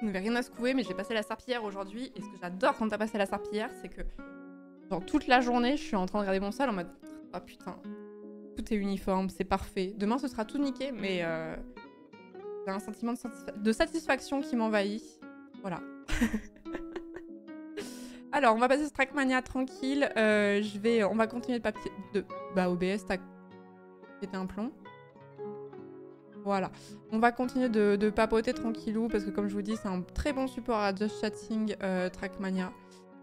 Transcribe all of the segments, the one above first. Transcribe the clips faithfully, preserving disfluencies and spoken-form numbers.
vous n'avez rien à secouer, mais j'ai passé la serpillière aujourd'hui. Et ce que j'adore quand t'as passé la serpillière, c'est que genre toute la journée, je suis en train de regarder mon sol en mode « Ah putain, tout est uniforme, c'est parfait. Demain, ce sera tout niqué, mais euh, j'ai un sentiment de, satisfa de satisfaction qui m'envahit. » Voilà. Alors, on va passer ce Trackmania tranquille. Euh, je vais, on va continuer de papier... De... Bah, O B S, t'as pété un plomb. Voilà. On va continuer de, de papoter tranquillou, parce que comme je vous dis, c'est un très bon support à Just Chatting, euh, Trackmania.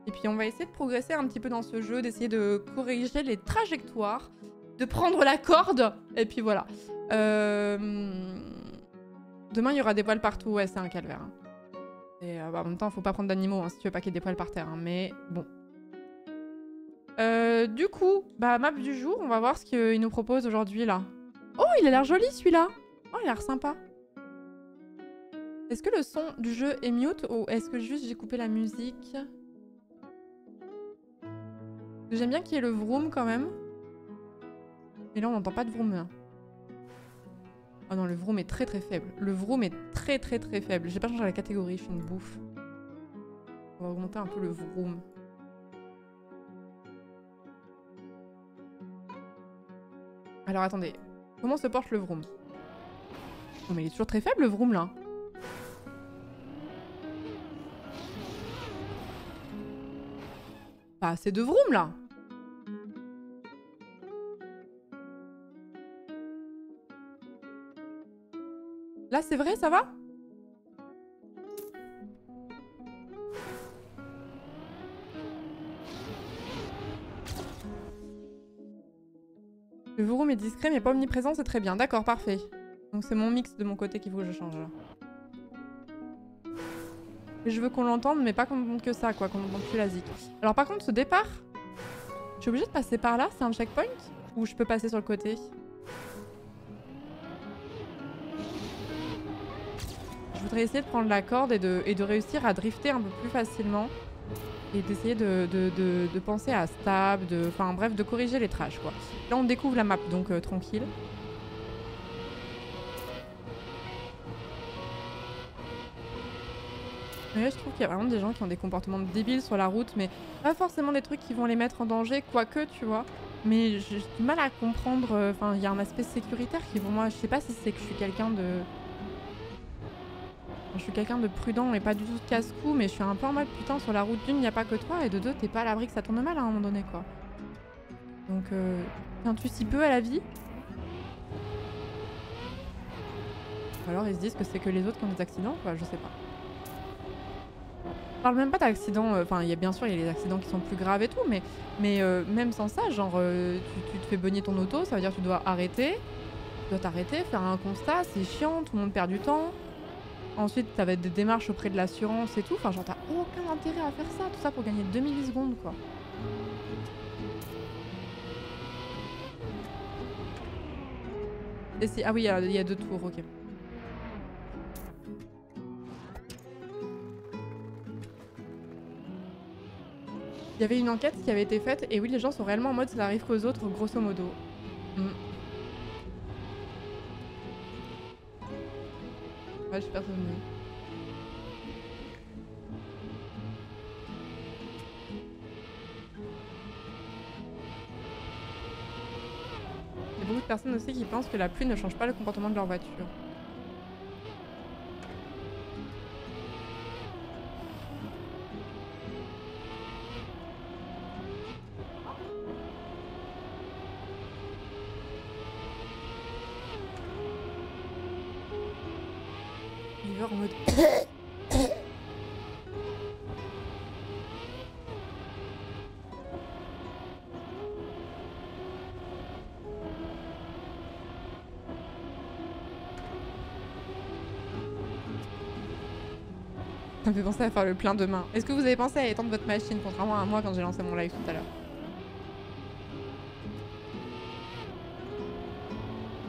Et puis, on va essayer de progresser un petit peu dans ce jeu, d'essayer de corriger les trajectoires, de prendre la corde, et puis voilà. Euh... Demain, il y aura des poils partout. Ouais, c'est un calvaire. Hein. Et euh, bah, en même temps, faut pas prendre d'animaux hein, si tu veux pas qu'il y ait des poils par terre, hein, mais bon. Euh, du coup, bah map du jour, on va voir ce qu'il nous propose aujourd'hui là. Oh, il a l'air joli celui-là. Oh, il a l'air sympa. Est-ce que le son du jeu est mute ou est-ce que juste j'ai coupé la musique? J'aime bien qu'il y ait le vroom quand même. Mais là, on n'entend pas de vroom. Hein. Oh non, le vroom est très très faible. Le vroom est très très très faible. J'ai pas changé la catégorie, je suis une bouffe. On va augmenter un peu le vroom. Alors attendez, comment se porte le vroom? Non mais il est toujours très faible le vroom là. Pas assez de vroom là. Là, c'est vrai, ça va? Le vroom est discret mais pas omniprésent, c'est très bien. D'accord, parfait. Donc c'est mon mix de mon côté qu'il faut que je change. Et je veux qu'on l'entende mais pas qu'on entende que ça, quoi, qu'on entende plus la zik. Alors par contre, ce départ, je suis obligée de passer par là, c'est un checkpoint? Ou je peux passer sur le côté? Je voudrais essayer de prendre la corde et de, et de réussir à drifter un peu plus facilement et d'essayer de, de, de, de penser à stab, enfin bref, de corriger les trash quoi. Là on découvre la map donc euh, tranquille. Et là, je trouve qu'il y a vraiment des gens qui ont des comportements débiles sur la route mais pas forcément des trucs qui vont les mettre en danger, quoique tu vois. Mais j'ai du mal à comprendre, enfin euh, il y a un aspect sécuritaire qui pour moi, je sais pas si c'est que je suis quelqu'un de... Je suis quelqu'un de prudent et pas du tout de casse-cou, mais je suis un peu en mode putain sur la route d'une, il n'y a pas que toi, et de deux, t'es pas à l'abri que ça tourne mal à un moment donné quoi. Donc, euh, tiens-tu si peu à la vie? Ou alors ils se disent que c'est que les autres qui ont des accidents quoi, je sais pas. Je parle même pas d'accidents, enfin, euh, bien sûr, il y a les accidents qui sont plus graves et tout, mais, mais euh, même sans ça, genre, euh, tu, tu te fais bogner ton auto, ça veut dire que tu dois arrêter, tu dois t'arrêter, faire un constat, c'est chiant, tout le monde perd du temps. Ensuite, ça va être des démarches auprès de l'assurance et tout. Enfin, genre, t'as aucun intérêt à faire ça. Tout ça pour gagner deux millisecondes, quoi. Et si... Ah oui, il y a deux tours, ok. Il y avait une enquête qui avait été faite. Et oui, les gens sont réellement en mode, ça n'arrive qu'aux autres, grosso modo. Mm. Ouais, je suis personne. Il y a beaucoup de personnes aussi qui pensent que la pluie ne change pas le comportement de leur voiture. En mode... Ça me fait penser à faire le plein demain. Est-ce que vous avez pensé à étendre votre machine, contrairement à moi quand j'ai lancé mon live tout à l'heure?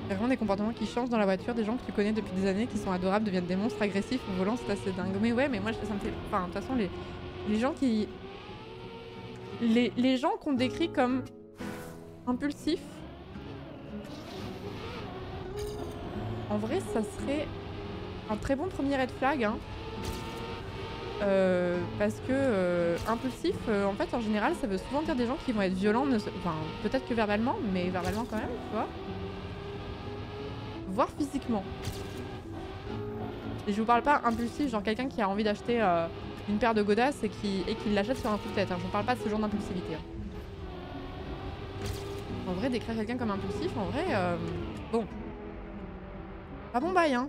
Il y a vraiment des comportements qui changent dans la voiture, des gens que tu connais depuis des années qui sont adorables deviennent des monstres agressifs au volant, c'est assez dingue. Mais ouais, mais moi ça me fait... Enfin, de toute façon, les, les gens qui... Les, les gens qu'on décrit comme impulsifs, en vrai, ça serait un très bon premier red flag, hein. euh, parce que euh, impulsif, euh, en fait, en général, ça veut souvent dire des gens qui vont être violents, ne... enfin, peut-être que verbalement, mais verbalement quand même, tu vois. Voire physiquement. Et je vous parle pas impulsif, genre quelqu'un qui a envie d'acheter euh, une paire de godasses et qui, et qui l'achète sur un coup de tête. Hein. Je vous parle pas de ce genre d'impulsivité. Hein. En vrai, décrire quelqu'un comme impulsif, en vrai, euh, bon. Pas bon bail, hein.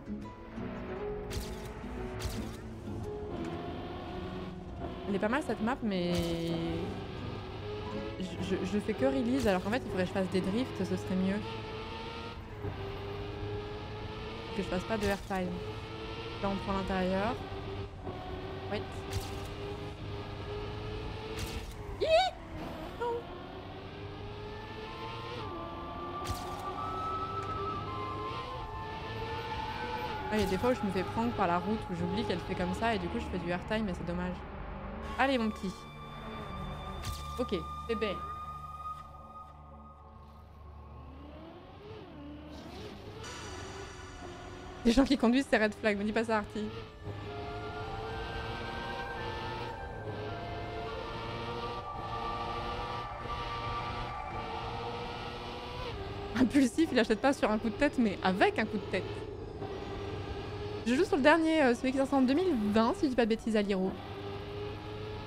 Elle est pas mal cette map, mais je, je, je fais que release, alors qu'en fait il faudrait que je fasse des drifts, ce serait mieux. Que je fasse pas de airtime. Là on prend l'intérieur. Wait. Hihi! Non! Ah, il y a des fois où je me fais prendre par la route, où j'oublie qu'elle fait comme ça et du coup je fais du airtime et c'est dommage. Allez mon petit. Ok, bébé. Les gens qui conduisent c'est red flag, me dis pas ça Arty. Impulsif, il achète pas sur un coup de tête mais avec un coup de tête. Je joue sur le dernier, euh, celui qui sort en deux mille vingt si je dis pas de bêtises à l'Hiro.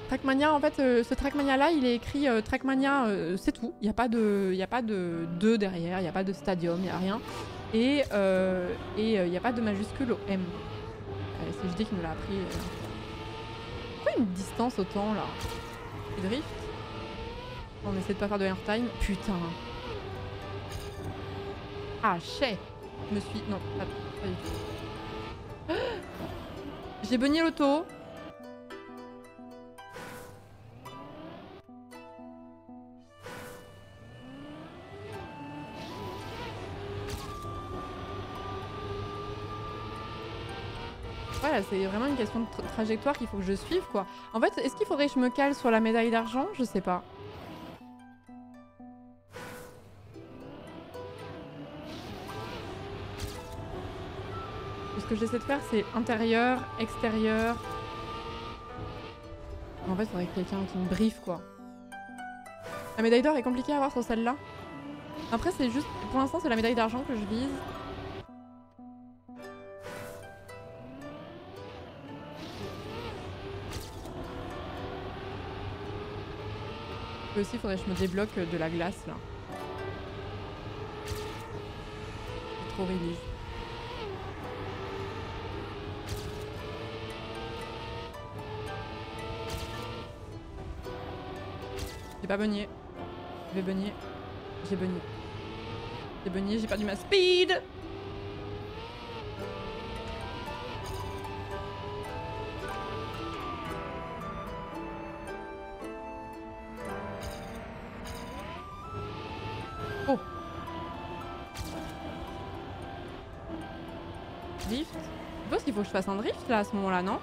Trackmania, en fait, euh, ce Trackmania là, il est écrit euh, Trackmania, euh, c'est tout. Il n'y a pas de deux derrière, il n'y a pas de stadium, il n'y a rien. Et euh, et, euh, il n'y a pas de majuscule au M. Euh, c'est J D qui nous l'a appris. Euh. Pourquoi une distance autant là? Les drifts. On essaie de pas faire de airtime. Putain. Ah, chais. Je me suis. Non, pas, pas du tout. Ah, j'ai beugné l'auto. Voilà, c'est vraiment une question de tra trajectoire qu'il faut que je suive, quoi. En fait, est-ce qu'il faudrait que je me cale sur la médaille d'argent? Je sais pas. Ce que j'essaie de faire, c'est intérieur, extérieur. En fait, il faudrait que quelqu'un qui me briefe, quoi. La médaille d'or est compliquée à avoir sur celle-là. Après, c'est juste... Pour l'instant, c'est la médaille d'argent que je vise. Aussi, faudrait que je me débloque de la glace là. C'est trop release. J'ai pas beugné. J'ai beugné. J'ai beugné. J'ai beugné, j'ai perdu ma speed! Faut que je fasse un drift là à ce moment là, non?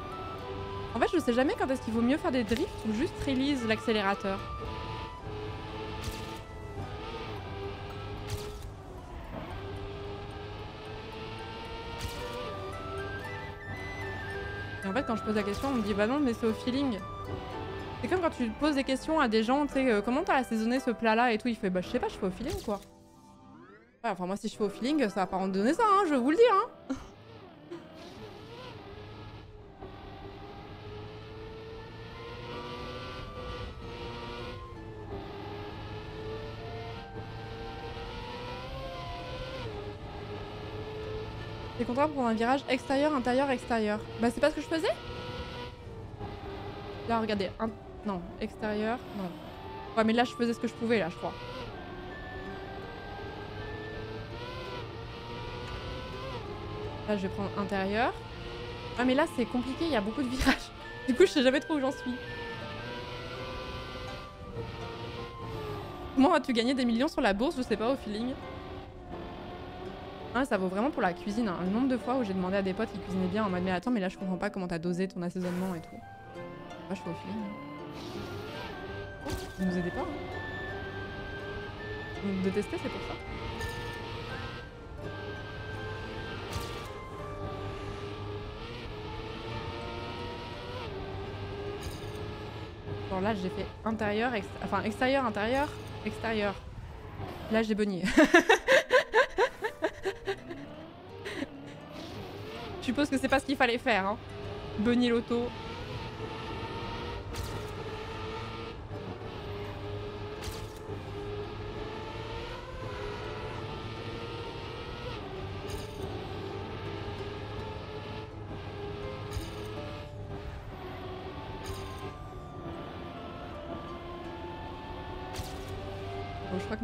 En fait je sais jamais quand est-ce qu'il vaut mieux faire des drifts ou juste release l'accélérateur. Et en fait quand je pose la question on me dit bah non mais c'est au feeling. C'est comme quand tu poses des questions à des gens, tu sais, euh, comment t'as assaisonné ce plat là et tout, il fait bah je sais pas, je fais au feeling quoi. Ouais, enfin moi si je fais au feeling ça va pas en donner ça hein, je vais vous le dire hein. C'est contraint pour un virage extérieur, intérieur, extérieur. Bah c'est pas ce que je faisais? Là regardez, un... non, extérieur, non. Ouais mais là je faisais ce que je pouvais là je crois. Là je vais prendre intérieur. Ouais mais là c'est compliqué, il y a beaucoup de virages. Du coup je sais jamais trop où j'en suis. Comment as-tu gagné des millions sur la bourse? Je sais pas, au feeling. Ah, ça vaut vraiment pour la cuisine, hein. Le nombre de fois où j'ai demandé à des potes qui cuisinaient bien en mode mais attends mais là je comprends pas comment t'as dosé ton assaisonnement et tout. Moi je suis au feeling. Oh, vous nous aidez pas hein. Vous me détestez c'est pour ça. Genre là j'ai fait intérieur, ext... enfin extérieur, intérieur, extérieur. Là j'ai bonnier. Je suppose que c'est pas ce qu'il fallait faire, hein. Bonnier l'auto.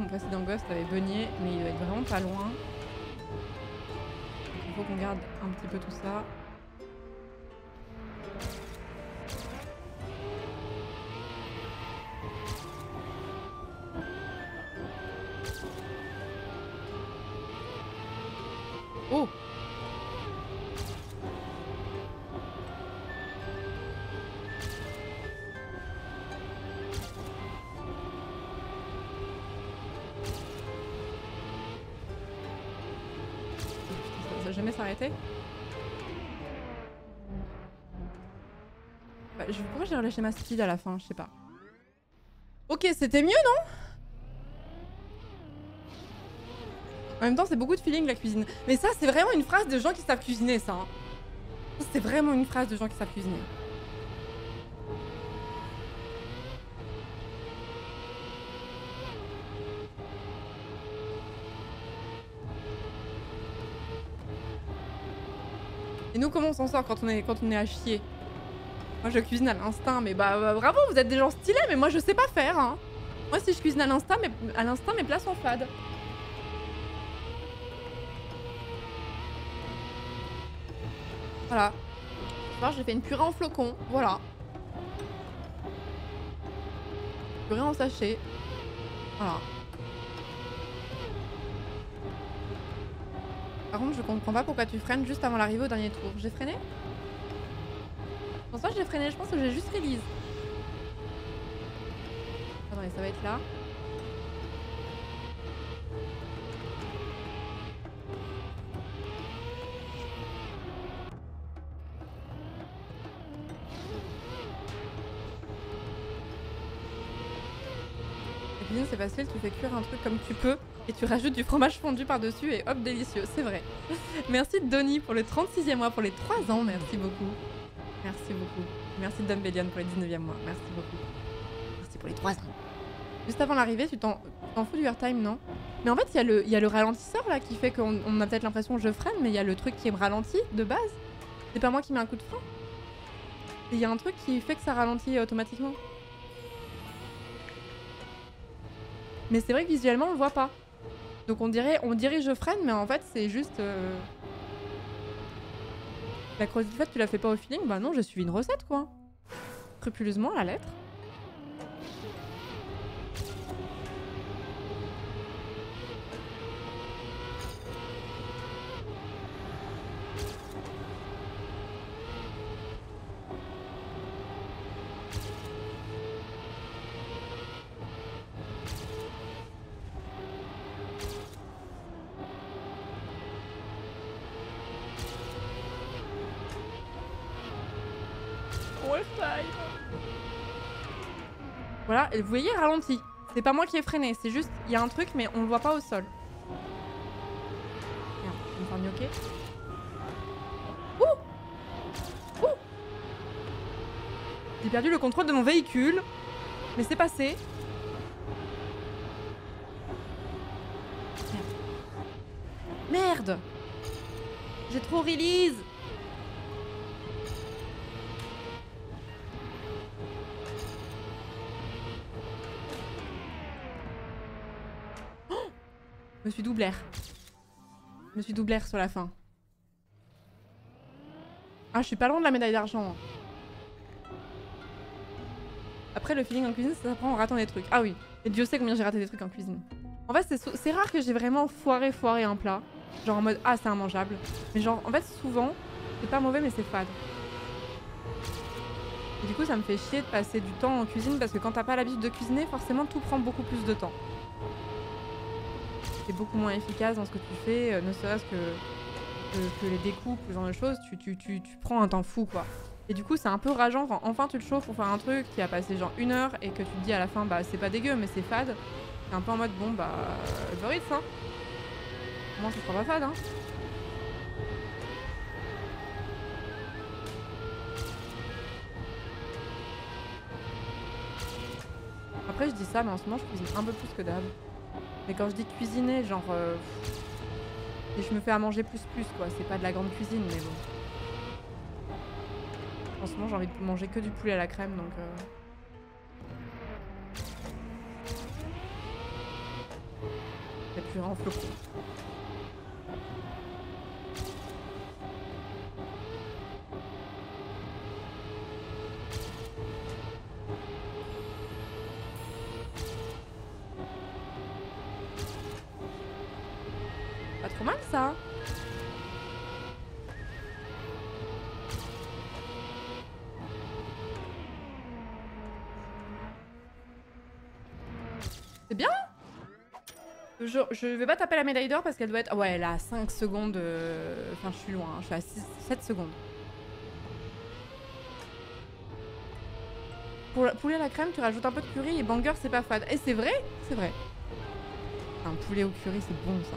Précédent Ghost avait Beunier, mais il doit être vraiment pas loin. Il faut qu'on garde un petit peu tout ça. Oh! Jamais s'arrêter. Bah, je... Pourquoi j'ai relâché ma speed à la fin? Je sais pas. Ok, c'était mieux, non? En même temps, c'est beaucoup de feeling la cuisine. Mais ça, c'est vraiment une phrase de gens qui savent cuisiner, ça. Hein. C'est vraiment une phrase de gens qui savent cuisiner. Et nous, comment on s'en sort quand on est, quand on est à chier? Moi, je cuisine à l'instinct, mais bah, bah bravo, vous êtes des gens stylés, mais moi, je sais pas faire. Hein. Moi, si je cuisine à l'instinct, mais à l'instinct, mes plats sont fades. Voilà. J'ai fait une purée en flocons, voilà. Purée en sachet, voilà. Par contre, je comprends pas pourquoi tu freines juste avant l'arrivée au dernier tour. J'ai freiné? Je pense pas que j'ai freiné, je pense que j'ai juste release. Attendez, ça va être là. La cuisine, c'est facile, tu fais cuire un truc comme tu peux. Et tu rajoutes du fromage fondu par-dessus et hop, délicieux, c'est vrai. Merci Donny pour le trente-sixième mois, pour les trois ans, merci beaucoup. Merci beaucoup. Merci Dumbellion pour les dix-neuvième mois, merci beaucoup. Merci pour les trois ans. Juste avant l'arrivée, tu t'en fous du airtime, non? Mais en fait, il y, y a le ralentisseur là qui fait qu'on on a peut-être l'impression que je freine, mais il y a le truc qui me ralentit de base. C'est pas moi qui mets un coup de frein. Il y a un truc qui fait que ça ralentit automatiquement. Mais c'est vrai que visuellement, on le voit pas. Donc on dirait, on dirait je freine, mais en fait c'est juste... Euh... La croisée de fait, tu la fais pas au feeling? Bah non, j'ai suivi une recette quoi. Scrupuleusement à la lettre. Voilà, et vous voyez, ralenti. C'est pas moi qui ai freiné, c'est juste, il y a un truc, mais on le voit pas au sol. Merde, je vais me faire gnocquer. Ouh! Ouh! J'ai perdu le contrôle de mon véhicule, mais c'est passé. Merde! Merde! J'ai trop release! Je me suis doublère. Je me suis doublère sur la fin. Ah, je suis pas loin de la médaille d'argent. Après, le feeling en cuisine, ça s'apprend en ratant des trucs. Ah oui, et Dieu sait combien j'ai raté des trucs en cuisine. En fait, c'est rare que j'ai vraiment foiré, foiré un plat. Genre en mode, ah, c'est immangeable. Mais genre, en fait, souvent, c'est pas mauvais, mais c'est fade. Et du coup, ça me fait chier de passer du temps en cuisine, parce que quand t'as pas l'habitude de cuisiner, forcément, tout prend beaucoup plus de temps. T'es beaucoup moins efficace dans ce que tu fais, euh, ne serait-ce que, que, que les découpes, ce genre de choses, tu, tu, tu, tu prends un temps fou, quoi. Et du coup c'est un peu rageant, enfin, enfin tu le chauffes pour faire un truc qui a passé genre une heure et que tu te dis à la fin bah c'est pas dégueu mais c'est fade. T'es un peu en mode bon bah Boris hein. Moi ça sera pas fade hein. Après je dis ça mais en ce moment je cuisine un peu plus que d'hab. Mais quand je dis cuisiner genre... Euh, et je me fais à manger plus plus quoi, c'est pas de la grande cuisine mais bon. En ce moment, j'ai envie de manger que du poulet à la crème, donc... Euh... La purée en flocons. Pas trop mal, ça. Je, je vais pas taper la médaille d'or parce qu'elle doit être... Ouais, elle a cinq secondes... Euh... Enfin, je suis loin, hein. Je suis à six, sept secondes. Pour la, poulet à la crème, tu rajoutes un peu de curry et banger, c'est pas fade. Et c'est vrai, c'est vrai. Un poulet au curry, c'est bon, ça.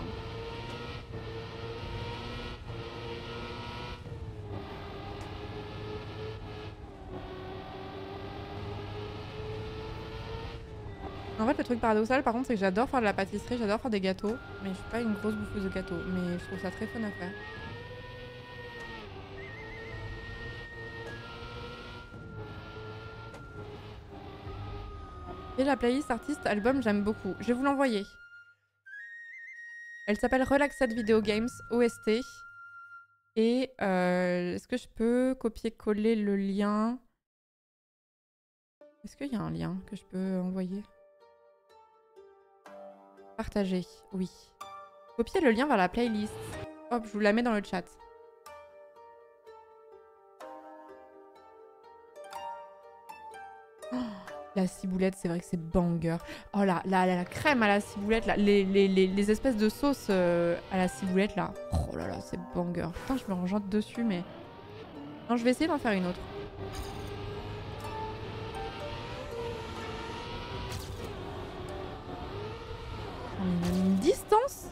En fait, le truc paradoxal, par contre, c'est que j'adore faire de la pâtisserie, j'adore faire des gâteaux, mais je suis pas une grosse bouffeuse de gâteaux, mais je trouve ça très fun à faire. Et la playlist artiste album, j'aime beaucoup. Je vais vous l'envoyer. Elle s'appelle Relaxed Video Games O S T. Et euh, est-ce que je peux copier-coller le lien? Est-ce qu'il y a un lien que je peux envoyer? Partager, oui. Copier le lien vers la playlist. Hop, je vous la mets dans le chat. Oh, la ciboulette, c'est vrai que c'est banger. Oh là, la, la, la crème à la ciboulette, là. Les, les, les, les espèces de sauces euh, à la ciboulette, là. Oh là là, c'est banger. Putain, je me renjante dessus, mais... Non, je vais essayer d'en faire une autre. On a mis une distance.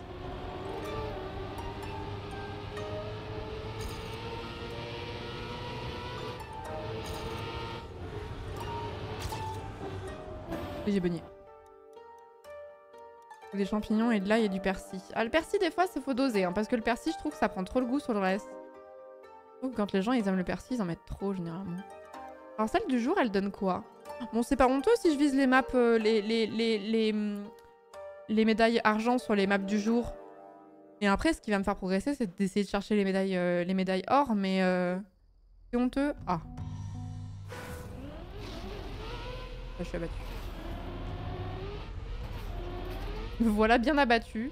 Et j'ai beigné. Des champignons et de l'ail et du persil. Ah, le persil, des fois, c'est faut doser, hein, parce que le persil, je trouve que ça prend trop le goût sur le reste. Donc, quand les gens, ils aiment le persil, ils en mettent trop, généralement. Alors, celle du jour, elle donne quoi? Bon, c'est pas honteux si je vise les maps, euh, les... les, les, les... les médailles argent sur les maps du jour. Et après, ce qui va me faire progresser, c'est d'essayer de chercher les médailles, euh, les médailles or, mais... Euh, c'est honteux. Ah. Là, je suis abattue. Me voilà bien abattue.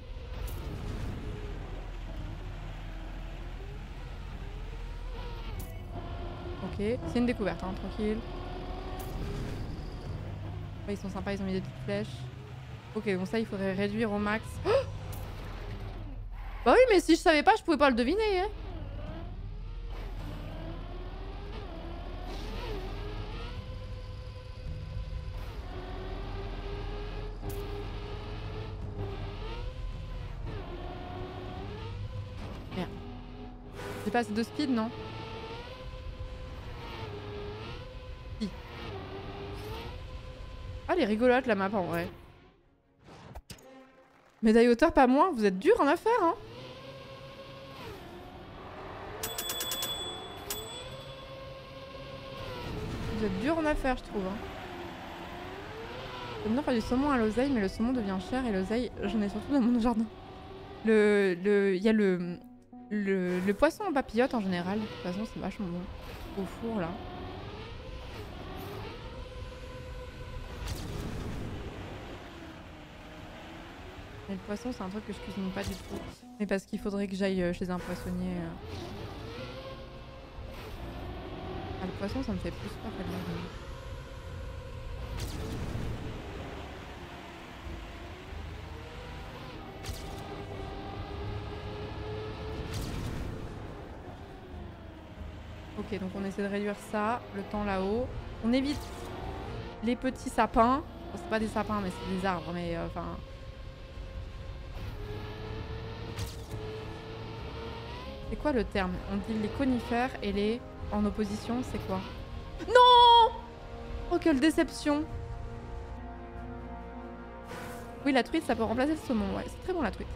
Ok. C'est une découverte, hein, tranquille. Ouais, ils sont sympas, ils ont mis des petites flèches. Ok, bon ça il faudrait réduire au max. Oh bah oui, mais si je savais pas, je pouvais pas le deviner. Hein. Merde. J'ai pas assez de speed, non? Si. Ah, elle est rigolote la map en vrai. Médaille hauteur, pas moins, vous êtes dur en affaire, hein? Vous êtes dur en affaire, je trouve. J'aime bien faire du saumon à l'oseille, mais le saumon devient cher et l'oseille, j'en ai surtout dans mon jardin. Le. le. Il y a le, le. le poisson en papillote en général. De toute façon, c'est vachement bon. Au four, là. Mais le poisson, c'est un truc que je cuisine pas du tout. Mais parce qu'il faudrait que j'aille chez un poissonnier. Ah, le poisson, ça me fait plus peur que le jardin. Ok, donc on essaie de réduire ça, le temps là-haut. On évite les petits sapins. Bon, c'est pas des sapins, mais c'est des arbres, mais enfin... Euh, c'est quoi le terme? On dit les conifères et les... En opposition, c'est quoi? Non! Oh, quelle déception! Oui, la truite, ça peut remplacer le saumon. Ouais, c'est très bon, la truite.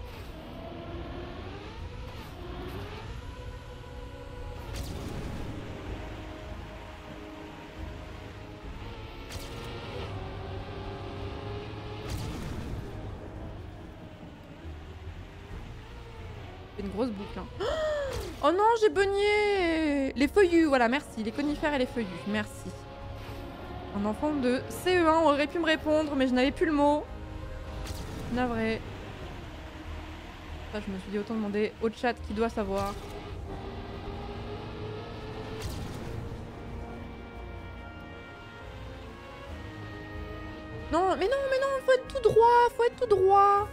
C'est une grosse boucle, hein. Oh non, j'ai beugné! Les feuillus, voilà, merci. Les conifères et les feuillus, merci. Un enfant de C E un aurait pu me répondre, mais je n'avais plus le mot. Navré. Enfin, je me suis dit autant demander au chat qui doit savoir. Non, mais non, mais non, faut être tout droit, faut être tout droit.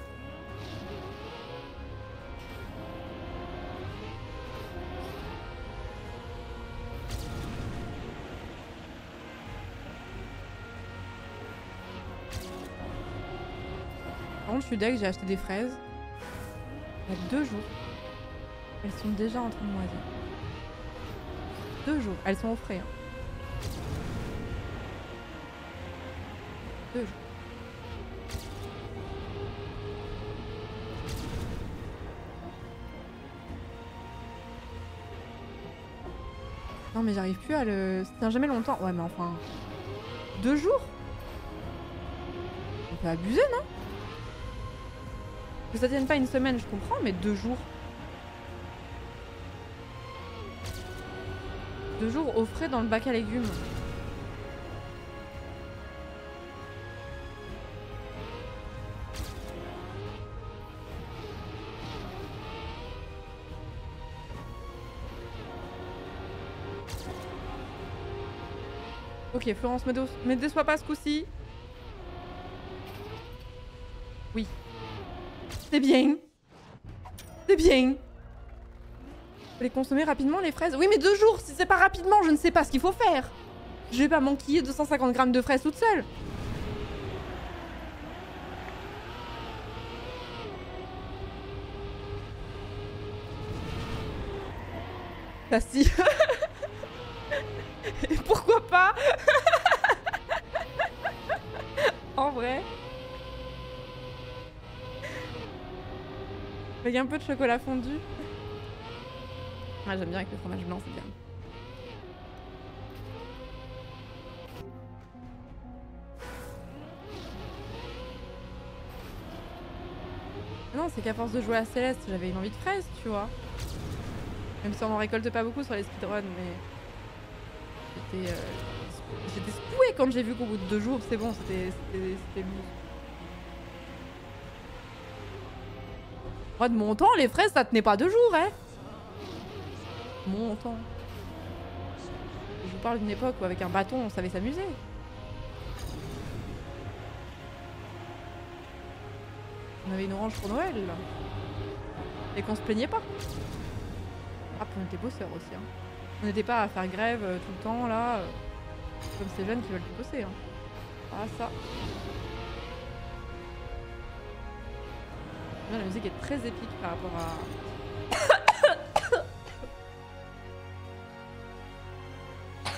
Je suis deck, j'ai acheté des fraises il y a deux jours. Elles sont déjà en train de moisir. Deux jours. Elles sont au frais. Hein. Deux jours. Non mais j'arrive plus à le... Ça tient jamais longtemps. Ouais mais enfin... Deux jours? On peut abuser, non? Que ça tienne pas une semaine, je comprends, mais deux jours. Deux jours au frais dans le bac à légumes. Ok, Florence, me, dé me déçois pas ce coup-ci. Oui. C'est bien. C'est bien. Faut les consommer rapidement, les fraises. Oui, mais deux jours, si c'est pas rapidement, je ne sais pas ce qu'il faut faire. Je vais pas manquiller deux cent cinquante grammes de fraises toute seule. Bah si. Et pourquoi pas? En vrai. Avec un peu de chocolat fondu. Ah, j'aime bien avec le fromage blanc, c'est bien. Non, c'est qu'à force de jouer à Céleste, j'avais une envie de fraise, tu vois. Même si on en récolte pas beaucoup sur les speedruns, mais... J'étais euh... secouée quand j'ai vu qu'au bout de deux jours, c'est bon, c'était lourd. Moi, de mon temps, les fraises, ça tenait pas deux jours, hein. Mon temps. Je vous parle d'une époque où, avec un bâton, on savait s'amuser. On avait une orange pour Noël. Et qu'on se plaignait pas. Ah, puis on était bosseurs aussi, hein. On n'était pas à faire grève euh, tout le temps, là. Euh, comme ces jeunes qui veulent plus bosser, hein. Ah, ça. La musique est très épique par rapport à...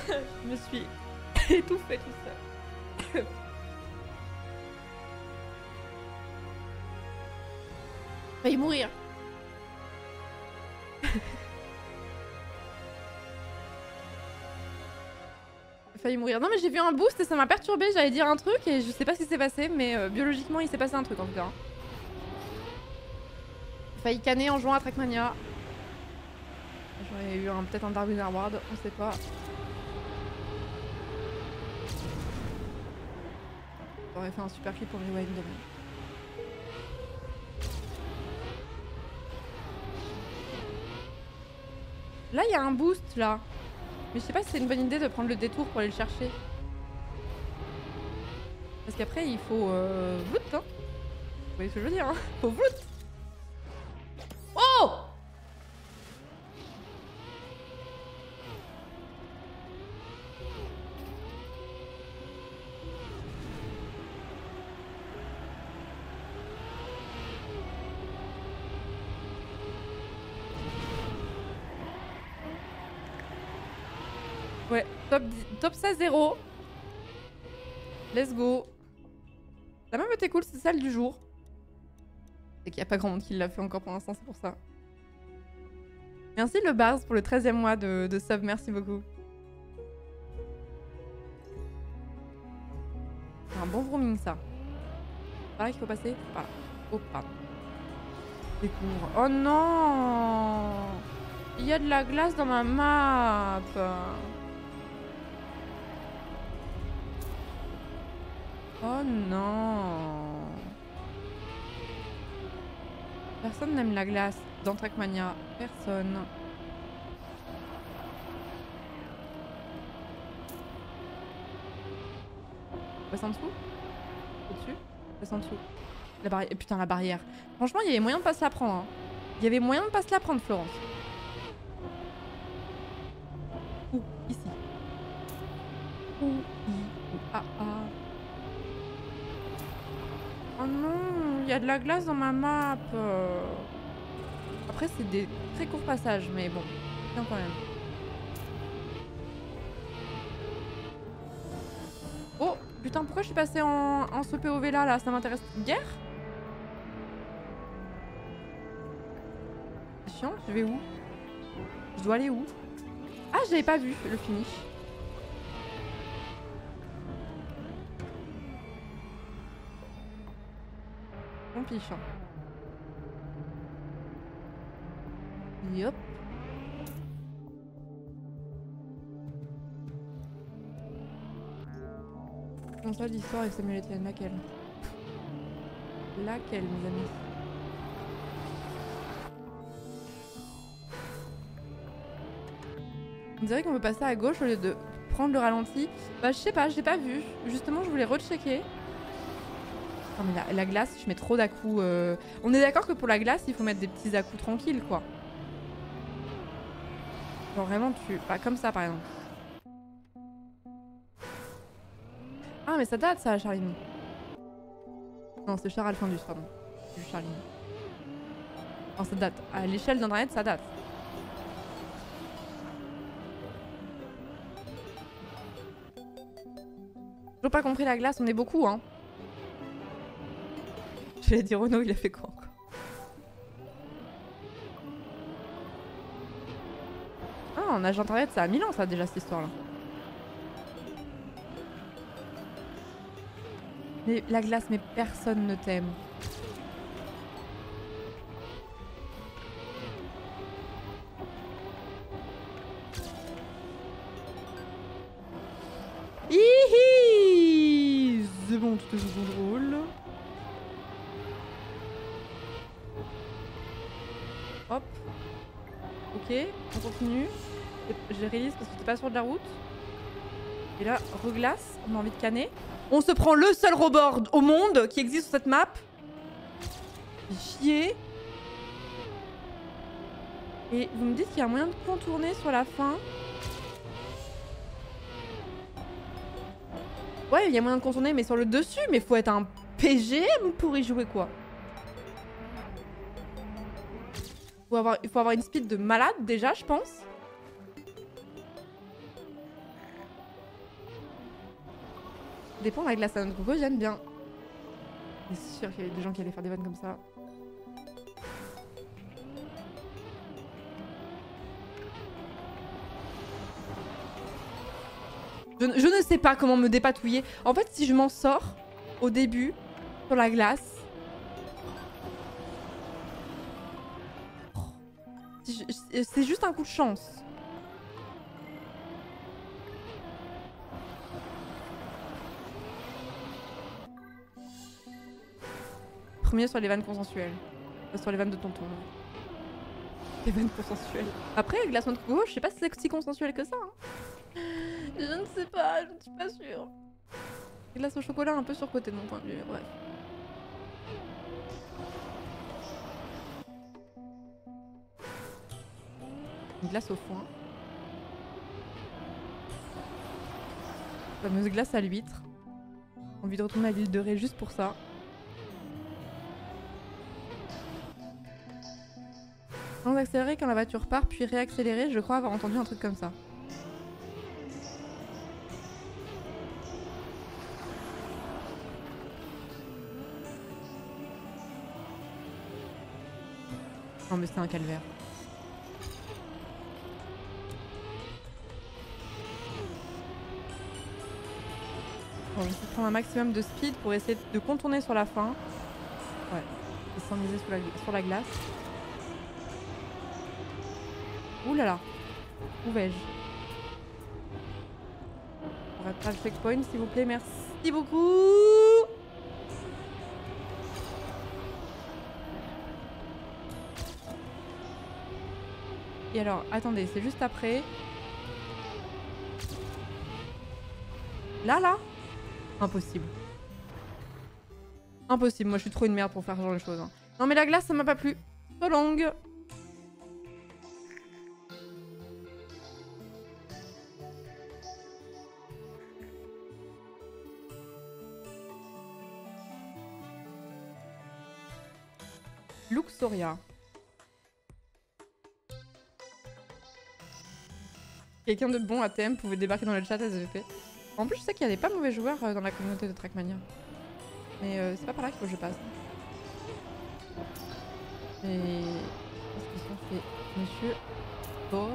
Je me suis étouffée tout seul. J'ai failli mourir. J'ai failli mourir. Non mais j'ai vu un boost et ça m'a perturbée. J'allais dire un truc et je sais pas ce qui s'est passé, mais euh, biologiquement il s'est passé un truc en tout cas. Hein. Failli canner en jouant à Trackmania. J'aurais eu peut-être un Darwin Award, on sait pas. J'aurais fait un super clip pour Rewind demain. Là il y a un boost là. Mais je sais pas si c'est une bonne idée de prendre le détour pour aller le chercher. Parce qu'après il faut euh, voûte, hein. Vous voyez ce que je veux dire, hein. Faut voûte. Ouais, top, top seize zéro. Let's go. La même était cool, c'est celle du jour. C'est qu'il n'y a pas grand monde qui l'a fait encore pour l'instant, c'est pour ça. Merci le Bars pour le treizième mois de, de sub, merci beaucoup. C'est un bon vrooming ça. C'est par là qu'il faut passer. Par là. Oh pardon. Découvre. Oh non! Il y a de la glace dans ma map! Oh non! Personne n'aime la glace dans Trackmania. Personne. On passe en dessous? Au-dessus? On passe en dessous. La barrière. Putain, la barrière. Franchement, il y avait moyen de pas se la prendre. Il hein. y avait moyen de pas se la prendre, Florence. Ou ici. Ou i. Ou ah ah. Oh non, il y a de la glace dans ma map. Après, c'est des très courts passages, mais bon, bien quand même. Oh putain, pourquoi je suis passée en, en ce P O V là, là ça m'intéresse guère. C'est chiant, je vais où? Je dois aller où? Ah, j'avais pas vu le finish. Bon piche. Yop. Comme ça, l'histoire avec Samuel Etienne, laquelle? Laquelle, mes amis? On dirait qu'on peut passer à gauche au lieu de prendre le ralenti. Bah, je sais pas, j'ai pas vu. Justement, je voulais rechecker. Non, mais la, la glace, je mets trop d'à-coups. Euh... On est d'accord que pour la glace, il faut mettre des petits à-coups tranquilles, quoi. Genre vraiment, tu. Bah, comme ça, par exemple. Ah, mais ça date, ça, Charline. Non, c'est Charles Alphindus, pardon. C'est Charline. Non, ça date. À l'échelle d'internet, ça date. J'ai pas compris la glace, on est beaucoup, hein. J'allais dire Renaud, il a fait quoi encore? Ah, en âge internet, ça a mille ans, ça, déjà, cette histoire-là. Mais la glace, mais personne ne t'aime. Hihi! C'est bon, tout est toujours drôle. Hop. Ok, on continue. Je réalise parce que t'es pas sûr de la route. Et là, reglace, on a envie de canner. On se prend le seul rebord au monde qui existe sur cette map. Chier. Et vous me dites qu'il y a moyen de contourner sur la fin. Ouais, il y a moyen de contourner, mais sur le dessus. Mais faut être un P G M pour y jouer, quoi. Faut avoir, il faut avoir une speed de malade, déjà, je pense. Dépend de la glace à notre coco, j'aime bien. C'est sûr qu'il y avait des gens qui allaient faire des vannes comme ça. Je, je ne sais pas comment me dépatouiller. En fait, si je m'en sors au début sur la glace, c'est juste un coup de chance. Premier sur les vannes consensuelles. Sur les vannes de tonton. Les vannes consensuelles. Après, la glaçon de coco, je sais pas si c'est si consensuel que ça. Hein. Je ne sais pas, je ne suis pas sûre. La glace au chocolat un peu surcotée de mon point de vue, bref. Une glace au foin. La fameuse glace à l'huître. J'ai envie de retourner à l'île de Ré juste pour ça. Accélérer quand la voiture part, puis réaccélérer, je crois avoir entendu un truc comme ça. Non mais c'est un calvaire. On va essayer de prendre un maximum de speed pour essayer de contourner sur la fin. Ouais, et sans miser sur la, sur la glace. Ouh là là, où vais-je? On va faire le checkpoint s'il vous plaît, merci beaucoup. Et alors, attendez, c'est juste après. Là, là. Impossible. Impossible, moi je suis trop une merde pour faire ce genre de choses. Hein. Non mais la glace ça m'a pas plu. So long. Luxoria. Quelqu'un de bon à thème pouvait débarquer dans le chat S V P. En plus, je sais qu'il y a des pas mauvais joueurs dans la communauté de Trackmania. Mais euh, c'est pas par là qu'il faut que je passe. Et... Qu'est-ce que ça fait, monsieur Thor.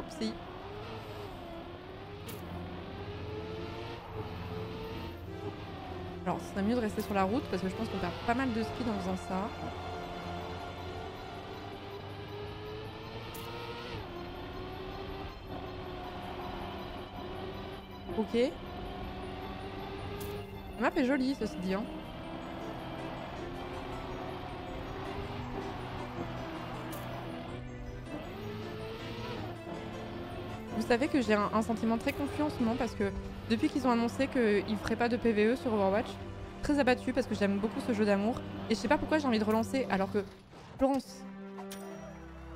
Oupsie. Alors, ce serait mieux de rester sur la route parce que je pense qu'on perd pas mal de speed en faisant ça. Ok. La map est jolie, ceci dit. Hein. Vous savez que j'ai un, un sentiment très confus en ce moment parce que depuis qu'ils ont annoncé qu'ils ne feraient pas de P V E sur Overwatch, très abattue parce que j'aime beaucoup ce jeu d'amour et je sais pas pourquoi j'ai envie de relancer alors que Florence.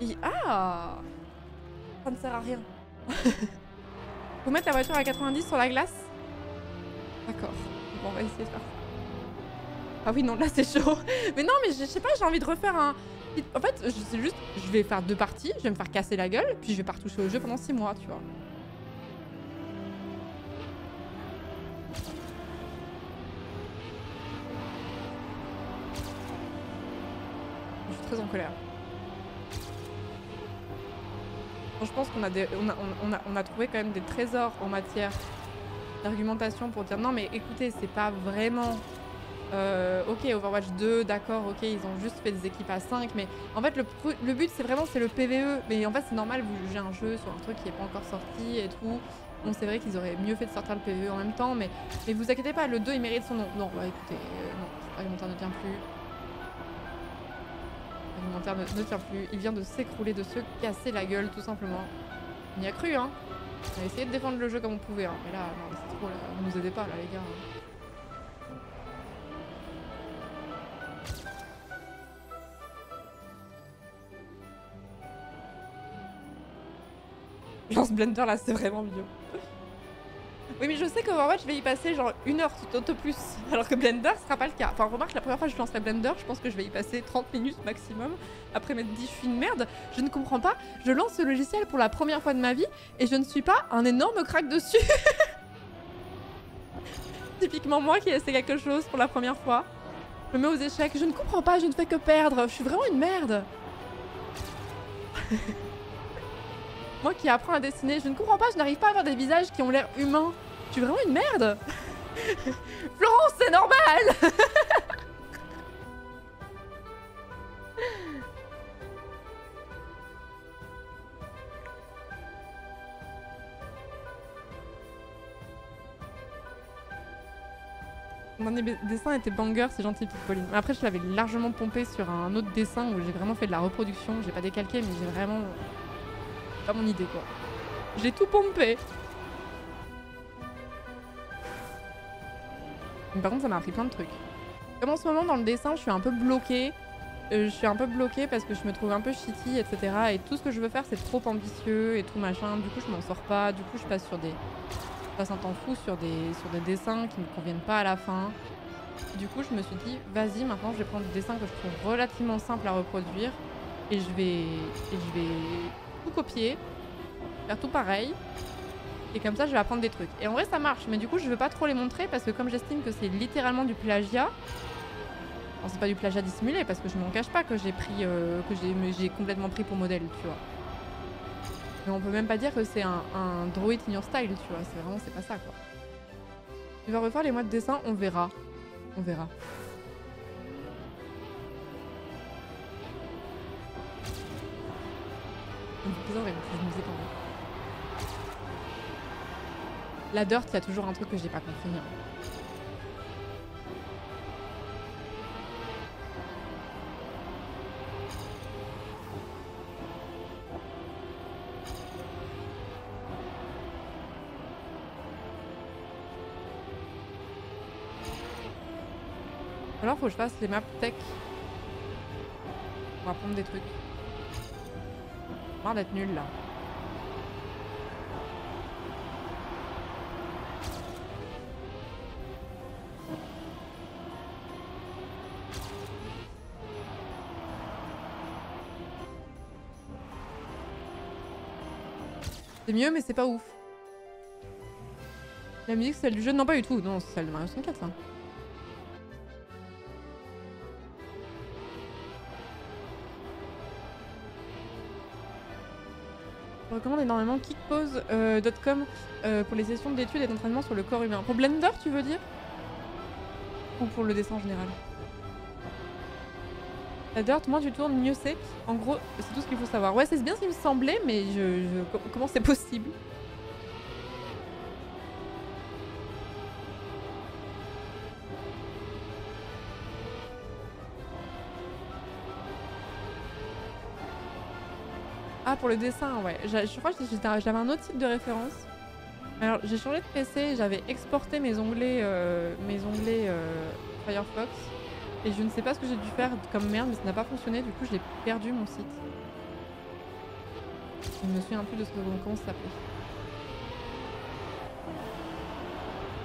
Et... Ah, ça ne sert à rien. Faut mettre la voiture à quatre-vingt-dix sur la glace. D'accord. Bon, on va essayer de faire ça. Ah oui, non, là c'est chaud. Mais non, mais je sais pas, j'ai envie de refaire un... En fait, c'est juste, je vais faire deux parties, je vais me faire casser la gueule, puis je vais pas retoucher au jeu pendant six mois, tu vois. Je suis très en colère. Je pense qu'on a, on a, on a, on a trouvé quand même des trésors en matière d'argumentation pour dire non mais écoutez c'est pas vraiment euh, ok Overwatch deux d'accord ok ils ont juste fait des équipes à cinq mais en fait le, le but c'est vraiment c'est le P V E mais en fait c'est normal vous jugez un jeu sur un truc qui est pas encore sorti et tout bon c'est vrai qu'ils auraient mieux fait de sortir le P V E en même temps mais, mais vous inquiétez pas le deux il mérite son nom non bah écoutez euh, non cet argumentaire ne tient plus. L'argumentaire ne, ne tient plus, il vient de s'écrouler, de se casser la gueule tout simplement. On y a cru hein. On a essayé de défendre le jeu comme on pouvait hein. Mais là, non, c'est trop là, vous nous aidez pas là les gars. Lance Blender là, c'est vraiment mieux. Oui mais je sais qu'Overwatch va y passer genre une heure tout au plus, alors que Blender ce sera pas le cas. Enfin remarque, la première fois que je lancerai Blender, je pense que je vais y passer trente minutes maximum. Après m'être dit je suis une merde, je ne comprends pas, je lance ce logiciel pour la première fois de ma vie et je ne suis pas un énorme crack dessus. Typiquement moi qui ai essayé quelque chose pour la première fois. Je me mets aux échecs, je ne comprends pas, je ne fais que perdre, je suis vraiment une merde. Moi qui apprends à dessiner, je ne comprends pas, je n'arrive pas à faire des visages qui ont l'air humains. Je suis vraiment une merde. Florence, c'est normal. Mon dessin était banger, c'est gentil petite Pauline. Après je l'avais largement pompé sur un autre dessin où j'ai vraiment fait de la reproduction, j'ai pas décalqué mais j'ai vraiment... C'est pas mon idée quoi. J'ai tout pompé. Mais par contre ça m'a appris plein de trucs. Comme en ce moment dans le dessin je suis un peu bloquée. Euh, je suis un peu bloquée parce que je me trouve un peu shitty et cetera. Et tout ce que je veux faire c'est trop ambitieux et tout machin. Du coup je m'en sors pas. Du coup je passe sur des... Je passe un temps fou sur des, sur des dessins qui me conviennent pas à la fin. Du coup je me suis dit vas-y maintenant je vais prendre des dessins que je trouve relativement simples à reproduire. Et je vais... Et je vais... copier, faire tout pareil et comme ça je vais apprendre des trucs. Et en vrai ça marche, mais du coup je veux pas trop les montrer parce que comme j'estime que c'est littéralement du plagiat, alors c'est pas du plagiat dissimulé parce que je m'en cache pas que j'ai pris, euh, que j'ai complètement pris pour modèle, tu vois. Mais on peut même pas dire que c'est un, un draw it in your style, tu vois, c'est vraiment, c'est pas ça quoi. Tu vas refaire les mois de dessin, on verra, on verra. La dirt, il y a toujours un truc que j'ai pas compris. Hein. Alors faut que je fasse les maps tech pour apprendre des trucs. Marre d'être nul là. C'est mieux mais c'est pas ouf. La musique c'est celle du jeu? Non pas du tout, non c'est celle de Mario soixante-quatre ça. Je recommande énormément KitPause point com euh, euh, pour les sessions d'études et d'entraînement sur le corps humain. Pour Blender tu veux dire? Ou pour le dessin en général? La dirt, moins tu tournes, mieux c'est. En gros, c'est tout ce qu'il faut savoir. Ouais, c'est bien ce qui me semblait, mais je, je, comment c'est possible? Ah, pour le dessin, ouais. Je, je crois que j'avais un autre site de référence. Alors, j'ai changé de P C, j'avais exporté mes onglets, euh, mes onglets euh, Firefox. Et je ne sais pas ce que j'ai dû faire comme merde, mais ça n'a pas fonctionné, du coup j'ai perdu mon site. Je me souviens plus de ce que comment ça s'appelait.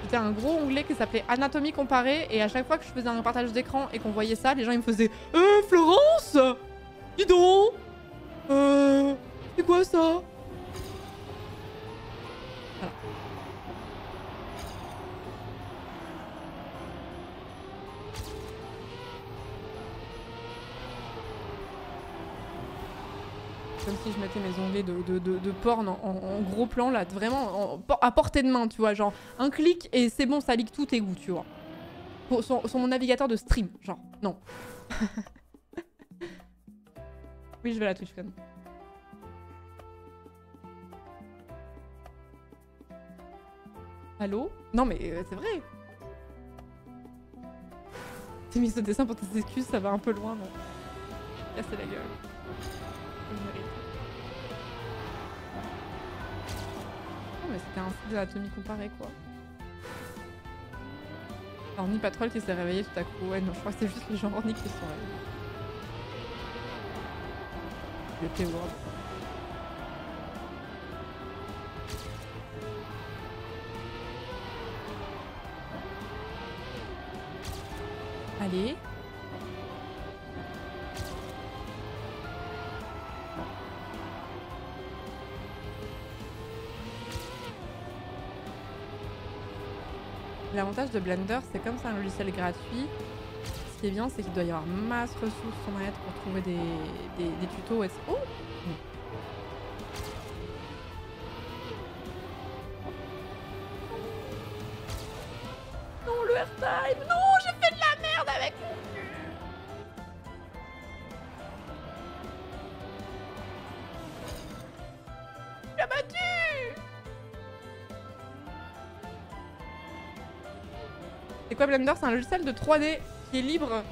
C'était un gros onglet qui s'appelait Anatomie comparée, et à chaque fois que je faisais un partage d'écran et qu'on voyait ça, les gens ils me faisaient « Euh, Florence ! Dis donc ! Euh... C'est quoi ça ?» Voilà. Comme si je mettais mes onglets de, de, de, de porn en, en gros plan là, vraiment en, à portée de main, tu vois, genre un clic et c'est bon, ça ligue tous tes goûts, tu vois. Pour, sur, sur mon navigateur de stream, genre, non. Oui, je vais à la TwitchCon. Allô? Non mais euh, c'est vrai. T'es mise au dessin pour tes excuses, ça va un peu loin, non? Cassez la gueule. Oh, mais c'était un site d'anatomie comparée quoi. Orni Patrol qui s'est réveillé tout à coup. Ouais non, je crois que c'est juste les gens orniques qui se sont réveillés. Le P-World. Allez. L'avantage de Blender, c'est comme c'est un logiciel gratuit, ce qui est bien, c'est qu'il doit y avoir masse de ressources sur Internet pour trouver des, des, des tutos. Et... Oh oui. Non, le airtime. Non, j'ai fait de la merde avec mon cul. Je l'ai battu. C'est quoi Blender? C'est un logiciel de trois D qui est libre.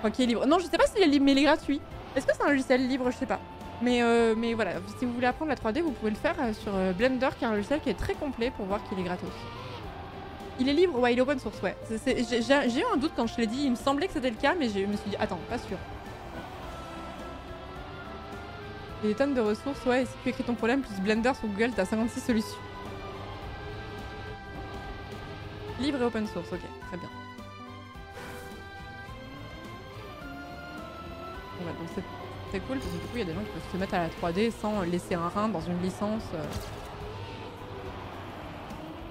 Enfin, qui est libre. Non, je sais pas s'il est libre, mais il est gratuit. Est-ce que c'est un logiciel libre? Je sais pas. Mais, euh, mais voilà, si vous voulez apprendre la trois D, vous pouvez le faire sur Blender, qui est un logiciel qui est très complet pour voir qu'il est gratos. Il est libre? Ouais, il est open source, ouais. J'ai eu un doute quand je l'ai dit, il me semblait que c'était le cas, mais je me suis dit, attends, pas sûr. Il y a des tonnes de ressources, ouais, et si tu écris ton problème plus Blender sur Google, t'as cinquante-six solutions. Libre et open source, ok, très bien. Ouais, donc c'est très cool parce que du coup il y a des gens qui peuvent se mettre à la trois D sans laisser un rein dans une licence. Euh...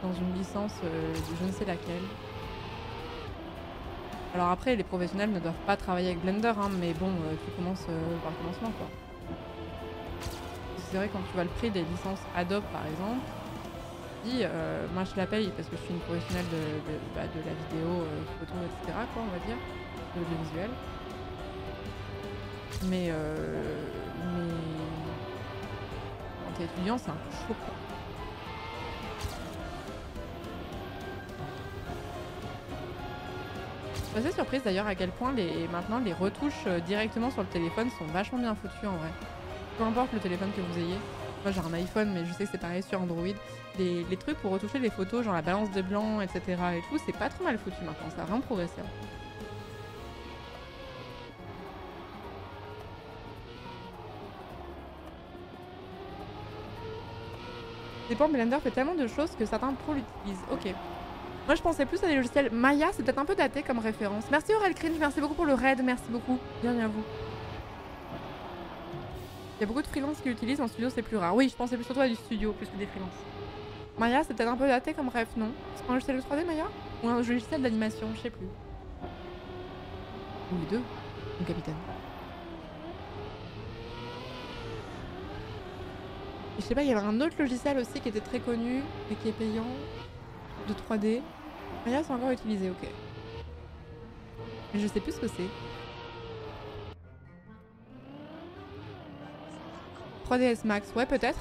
dans une licence euh, de je ne sais laquelle. Alors après, les professionnels ne doivent pas travailler avec Blender, hein, mais bon, euh, tu commences euh, par le commencement, quoi. C'est vrai, quand tu vois le prix des licences Adobe, par exemple, dis, euh, moi je la paye parce que je suis une professionnelle de, de, bah, de la vidéo, euh, photo, et cetera, quoi, on va dire, de l'audiovisuel. Mais, euh, mais quand t'es étudiant, c'est un peu chaud, quoi. Je suis assez surprise d'ailleurs à quel point les, maintenant les retouches directement sur le téléphone sont vachement bien foutues en vrai. Peu importe le téléphone que vous ayez. Moi j'ai un iPhone mais je sais que c'est pareil sur Android. Les, les trucs pour retoucher les photos, genre la balance de blanc, et cetera et tout, c'est pas trop mal foutu maintenant, ça a vraiment progressé. Dépend, Blender fait tellement de choses que certains pros l'utilisent. Ok. Moi je pensais plus à des logiciels Maya, c'est peut-être un peu daté comme référence. Merci Aurel Cringe, merci beaucoup pour le raid, merci beaucoup. Bienvenue à vous. Il y a beaucoup de freelances qui l'utilisent, en studio c'est plus rare. Oui, je pensais plus surtout à du studio plus que des freelances. Maya, c'est peut-être un peu daté comme ref, non? C'est pas un logiciel de trois D Maya? Ou un logiciel d'animation, je sais plus. Ou les deux, mon capitaine. Et je sais pas, il y avait un autre logiciel aussi qui était très connu et qui est payant. De trois D. Maya c'est encore utilisé, ok. Mais je sais plus ce que c'est. trois D S Max, ouais peut-être.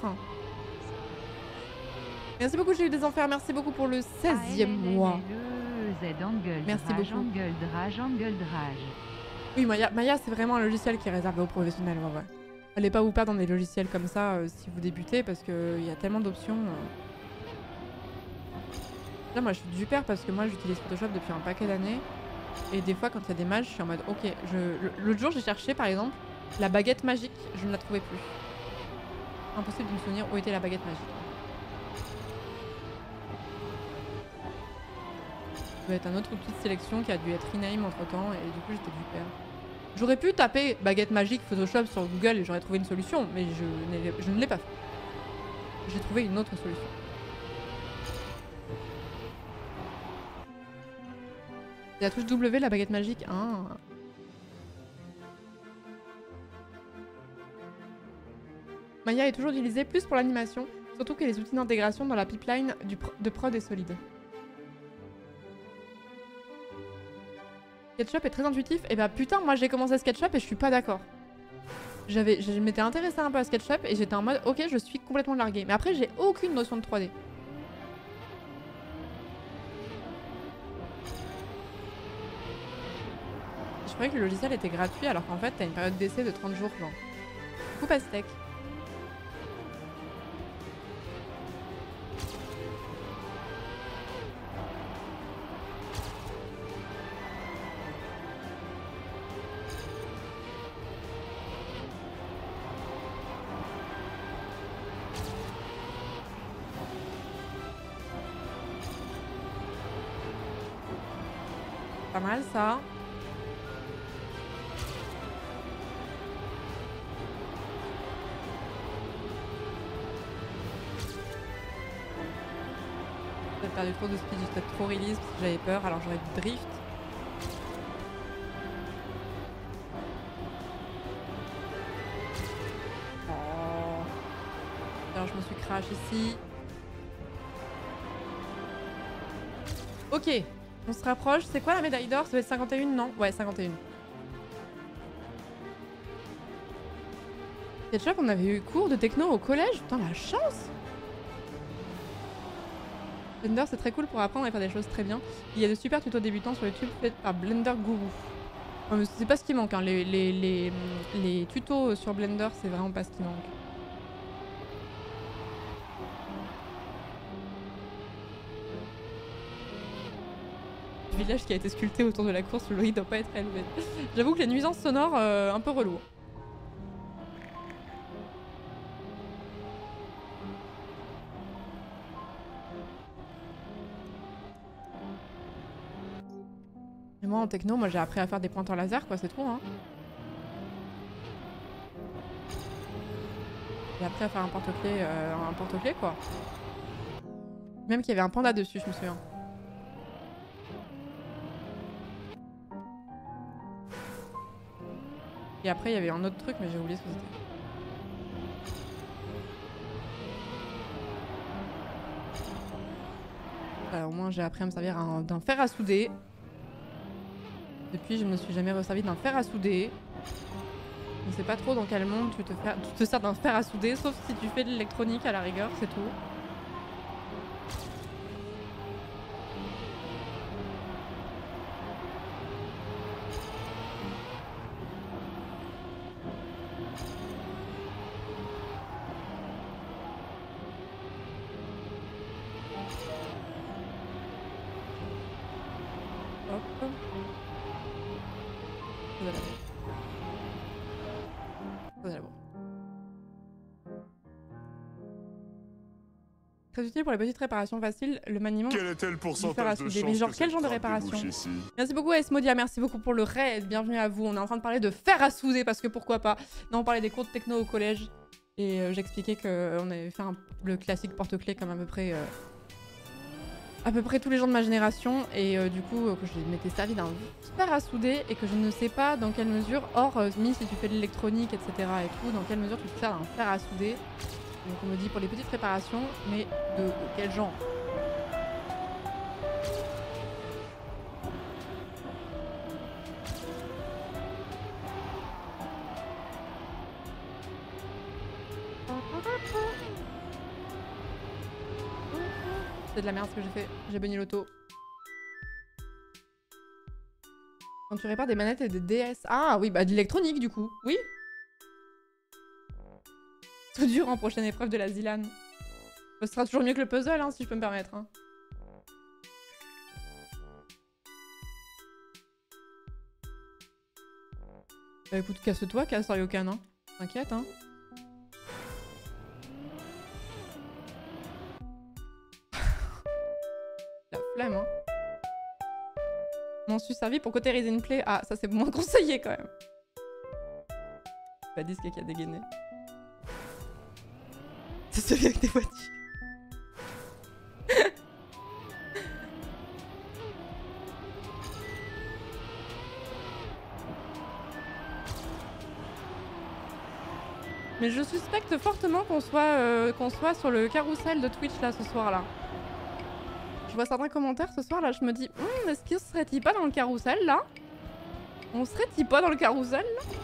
Merci beaucoup, j'ai eu des enfers, merci beaucoup pour le seizième mois. Merci beaucoup. Oui, Maya, Maya c'est vraiment un logiciel qui est réservé aux professionnels, ouais. ouais. Allez pas vous perdre dans des logiciels comme ça euh, si vous débutez parce qu'il euh, y a tellement d'options. Euh... Là, moi je suis du père parce que moi j'utilise Photoshop depuis un paquet d'années et des fois quand il y a des matchs je suis en mode ok, je... l'autre jour j'ai cherché par exemple la baguette magique, je ne la trouvais plus. Impossible de me souvenir où était la baguette magique. Ça doit être un autre outil de sélection qui a dû être rename entre temps et du coup j'étais du père. J'aurais pu taper baguette magique Photoshop sur Google et j'aurais trouvé une solution mais je, je ne l'ai pas fait. J'ai trouvé une autre solution. La touche W, la baguette magique, hein. Maya est toujours utilisée plus pour l'animation, surtout que les outils d'intégration dans la pipeline du pro de prod est solide. SketchUp est très intuitif, et bah putain, moi j'ai commencé SketchUp et je suis pas d'accord. J'avais, je m'étais intéressée un peu à SketchUp et j'étais en mode ok, je suis complètement larguée, mais après j'ai aucune notion de trois D. Je croyais que le logiciel était gratuit alors qu'en fait t'as une période d'essai de trente jours genre. Coupe pastèque. Pas mal ça. Perdu trop de speed, j'étais trop release parce que j'avais peur, alors j'aurais du drift. Oh. Alors je me suis crash ici. Ok, on se rapproche. C'est quoi la médaille d'or? Ça doit être cinquante et un, non? Ouais, cinquante et un. SketchUp, on avait eu cours de techno au collège. Putain, la chance! Blender c'est très cool pour apprendre et faire des choses très bien. Il y a de super tutos débutants sur YouTube faits par Blender Guru. Non mais c'est pas ce qui manque, hein. les, les, les, les tutos sur Blender c'est vraiment pas ce qui manque. Le village qui a été sculpté autour de la course, le bruit doit pas être élevé. J'avoue que les nuisances sonores, euh, un peu relou. Moi en techno, moi j'ai appris à faire des pointeurs laser, quoi, c'est tout, hein. J'ai appris à faire un porte-clés, euh, un porte-clés, quoi. Même qu'il y avait un panda dessus, je me souviens. Et après, il y avait un autre truc, mais j'ai oublié ce que c'était. Voilà, au moins j'ai appris à me servir d'un fer à souder. Depuis, je ne me suis jamais resservi d'un fer à souder. Je ne sais pas trop dans quel monde tu te, fer... tu te sers d'un fer à souder, sauf si tu fais de l'électronique à la rigueur, c'est tout. Très utile pour les petites réparations faciles, le maniement. Quel était le pourcentage de chance? Mais genre, quel genre de réparation? Merci beaucoup Esmodia, merci beaucoup pour le raid, bienvenue à vous. On est en train de parler de fer à souder parce que pourquoi pas. Non, on parlait des cours de techno au collège et euh, j'expliquais qu'on avait fait un, le classique porte-clés comme à peu près euh, à peu près tous les gens de ma génération et euh, du coup euh, que je m'étais servi d'un fer à souder et que je ne sais pas dans quelle mesure, hors euh, mis si tu fais de l'électronique etc et tout, dans quelle mesure tu te sers d'un fer à souder. Donc on me dit pour les petites réparations, mais de quel genre? C'est de la merde ce que j'ai fait, j'ai béni l'auto. Quand tu répares des manettes et des D S... Ah oui, bah de l'électronique du coup, oui. Tout dur en prochaine épreuve de la Zilan. Ce sera toujours mieux que le puzzle, hein, si je peux me permettre. Hein. Bah écoute, casse-toi, casse Ryokan, hein. T'inquiète, hein. La flemme, hein. M'en suis servi pour côté Resin Play. Ah, ça c'est moins conseillé quand même. Pas disque qui a dégainé. C'est celui avec des voitures. Mais je suspecte fortement qu'on soit, euh, qu'on soit sur le carrousel de Twitch là ce soir là. Je vois certains commentaires ce soir là, je me dis hm, est-ce qu'on serait-il pas dans le carrousel là? On serait-il pas dans le carrousel là?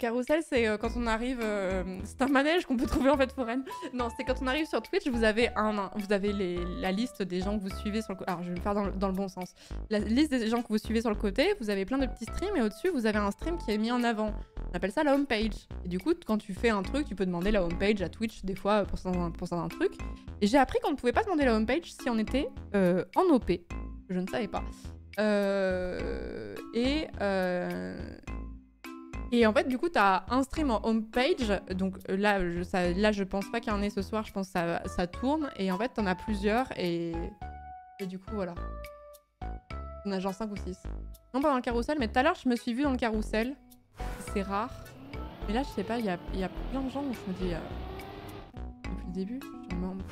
Carousel, c'est quand on arrive, euh, c'est un manège qu'on peut trouver en fait foraine. Non, c'est quand on arrive sur Twitch, vous avez un, un vous avez les, la liste des gens que vous suivez sur le côté. Alors, je vais le faire dans le, dans le bon sens. La liste des gens que vous suivez sur le côté, vous avez plein de petits streams et au-dessus, vous avez un stream qui est mis en avant. On appelle ça la homepage. Et du coup, quand tu fais un truc, tu peux demander la homepage à Twitch des fois pour certains, pour certains trucs. Et j'ai appris qu'on ne pouvait pas demander la homepage si on était euh, en O P. Je ne savais pas. Euh, et euh... Et en fait, du coup, t'as un stream en homepage, donc là, je, ça, là, je pense pas qu'il y en ait ce soir, je pense que ça, ça tourne, et en fait, t'en as plusieurs, et, et du coup, voilà. On a genre cinq ou six. Non, pas dans le carrousel, mais tout à l'heure, je me suis vue dans le carrousel. C'est rare. Mais là, je sais pas, il y a, y a plein de gens où je me dis... Euh, depuis le début, je me demande...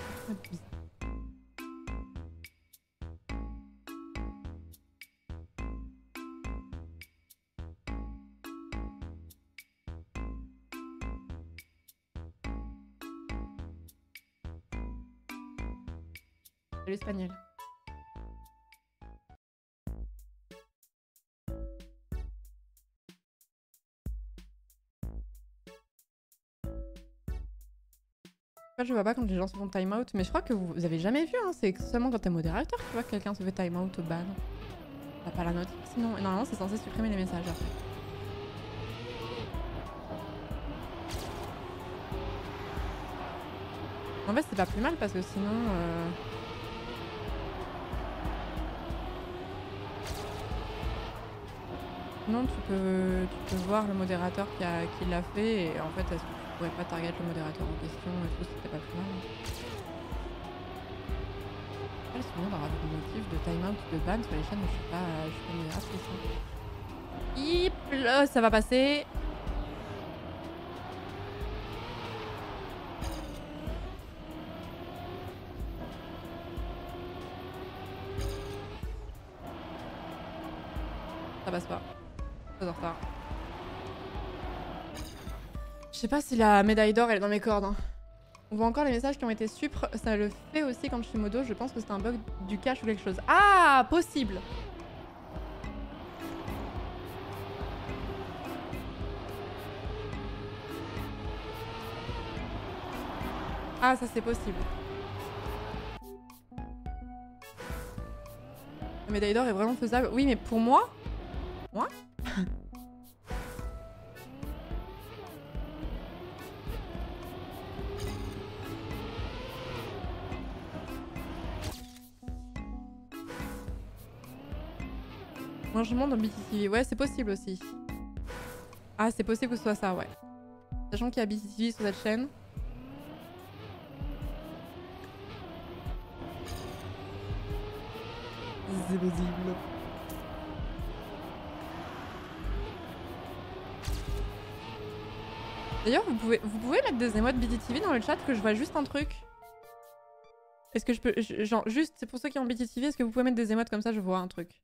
L'espagnol. Je vois pas quand les gens se font time out, mais je crois que vous, vous avez jamais vu, hein, c'est seulement quand t'es modérateur que tu vois que quelqu'un se fait time out au ban. T'as pas la note, sinon normalement c'est censé supprimer les messages après. En fait c'est pas plus mal parce que sinon... Euh... Non, tu peux, tu peux voir le modérateur qui, a, qui l'a fait et en fait, est-ce que tu pourrais pas target le modérateur en question et tout, c'était pas plus mal. Je me souviens d'avoir des motifs de time-out, de ban sur les chaînes où je suis pas, je suis pas modératrice. Yip. Là, ça va passer. Ça passe pas. Très en retard. Je sais pas si la médaille d'or elle est dans mes cordes. Hein. On voit encore les messages qui ont été supres. Ça le fait aussi quand je suis modo. Je pense que c'est un bug du cache ou quelque chose. Ah, possible. Ah, ça c'est possible. La médaille d'or est vraiment faisable. Oui, mais pour moi. Moi Changement dans B T T V. Ouais, c'est possible aussi. Ah, c'est possible que ce soit ça, ouais. Sachant qu'il y a B T T V sur cette chaîne. C'est possible. D'ailleurs, vous pouvez, vous pouvez mettre des émotes B T T V dans le chat que je vois juste un truc. Est-ce que je peux... Je, genre, juste, c'est pour ceux qui ont B T T V, est-ce que vous pouvez mettre des émotes comme ça, je vois un truc.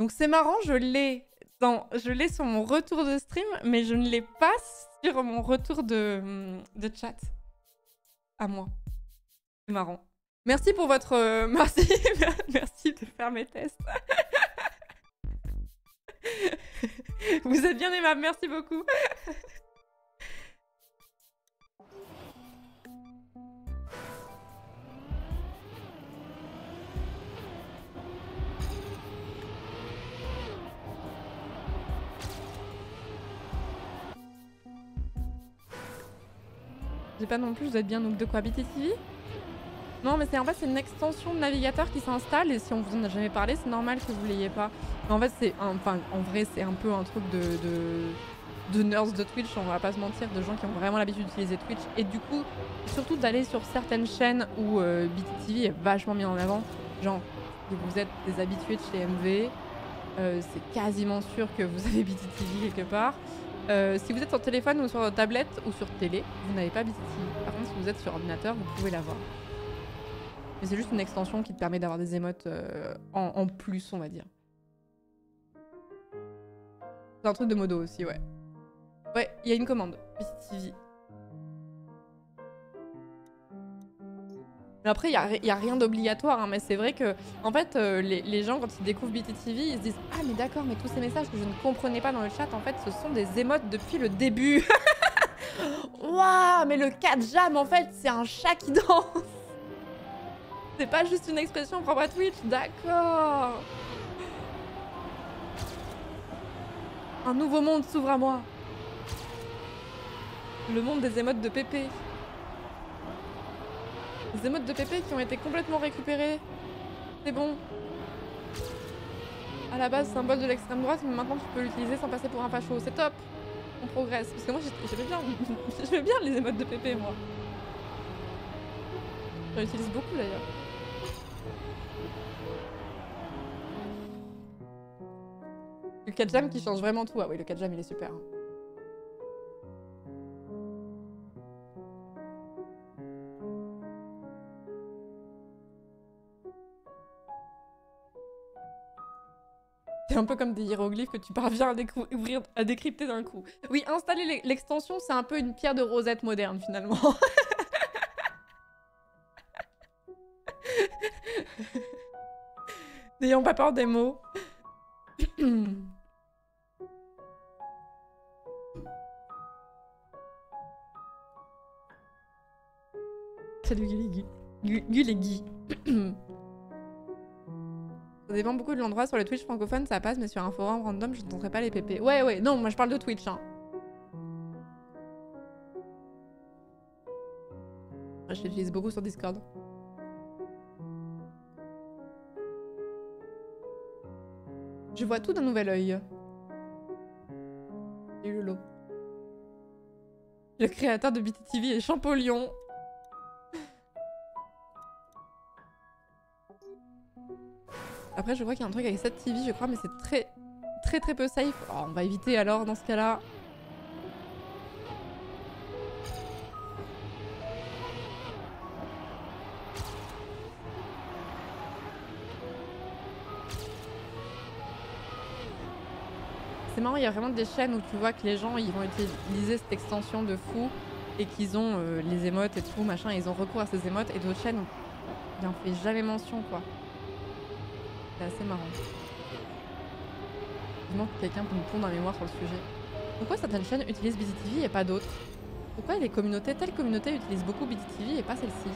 Donc c'est marrant, je l'ai dans... je l'ai sur mon retour de stream, mais je ne l'ai pas sur mon retour de, de chat. À moi. C'est marrant. Merci pour votre... Merci, Merci de faire mes tests. Vous êtes bien aimable, merci beaucoup. J'ai pas non plus, vous êtes bien donc de quoi B T T V ? Non, mais c'est en fait c'est une extension de navigateur qui s'installe et si on vous en a jamais parlé, c'est normal que vous l'ayez pas. Mais en fait, c'est enfin en vrai, c'est un peu un truc de de, de nerds de Twitch, on va pas se mentir, de gens qui ont vraiment l'habitude d'utiliser Twitch et du coup, surtout d'aller sur certaines chaînes où euh, B T T V est vachement mis en avant. Genre, si vous êtes des habitués de chez M V, euh, c'est quasiment sûr que vous avez B T T V quelque part. Euh, si vous êtes sur téléphone ou sur tablette ou sur télé, vous n'avez pas B T T V. Par contre, si vous êtes sur ordinateur, vous pouvez l'avoir. Mais c'est juste une extension qui te permet d'avoir des émotes euh, en, en plus, on va dire. C'est un truc de modo aussi, ouais. Ouais, il y a une commande, B T T V. Mais après, il n'y a, a rien d'obligatoire, hein, mais c'est vrai que, en fait, euh, les, les gens, quand ils découvrent B T T V, ils se disent ah, mais d'accord, mais tous ces messages que je ne comprenais pas dans le chat, en fait, ce sont des émotes depuis le début. Waouh, mais le quatre jam, en fait, c'est un chat qui danse. C'est pas juste une expression propre à Twitch, d'accord. Un nouveau monde s'ouvre à moi. Le monde des émotes de Pépé. Des émotes de Pépé qui ont été complètement récupérées. C'est bon. À la base, symbole de l'extrême droite, mais maintenant tu peux l'utiliser sans passer pour un facho. C'est top. On progresse. Parce que moi, j'aimais bien, j'aimais bien les émotes de Pépé, moi. J'en utilise beaucoup, d'ailleurs. Le quatre jam qui change vraiment tout. Ah oui, le quatre jam, il est super. C'est un peu comme des hiéroglyphes que tu parviens à découvrir, à décrypter d'un coup. Oui, installer l'extension, c'est un peu une pierre de rosette moderne finalement. N'ayons pas peur des mots. Salut Gulégi. Gulégi. Ça dépend beaucoup de l'endroit. Sur le Twitch francophone, ça passe, mais sur un forum random, je ne tenterai pas les pépés. Ouais, ouais, non, moi je parle de Twitch. Hein. Je l'utilise beaucoup sur Discord. Je vois tout d'un nouvel œil. Et le lot. Le créateur de B T T V est Champollion. Après, je crois qu'il y a un truc avec cette T V, je crois, mais c'est très, très, très peu safe. Oh, on va éviter alors dans ce cas-là. C'est marrant, il y a vraiment des chaînes où tu vois que les gens ils vont utiliser cette extension de fou et qu'ils ont euh, les émotes et tout, machin, et ils ont recours à ces émotes, et d'autres chaînes où il n'en fait jamais mention, quoi. C'est assez marrant. Il manque quelqu'un pour me pondre un mémoire sur le sujet. Pourquoi certaines chaînes utilisent B T T V et pas d'autres? Pourquoi les communautés, telles communautés utilisent beaucoup B T T V et pas celle-ci?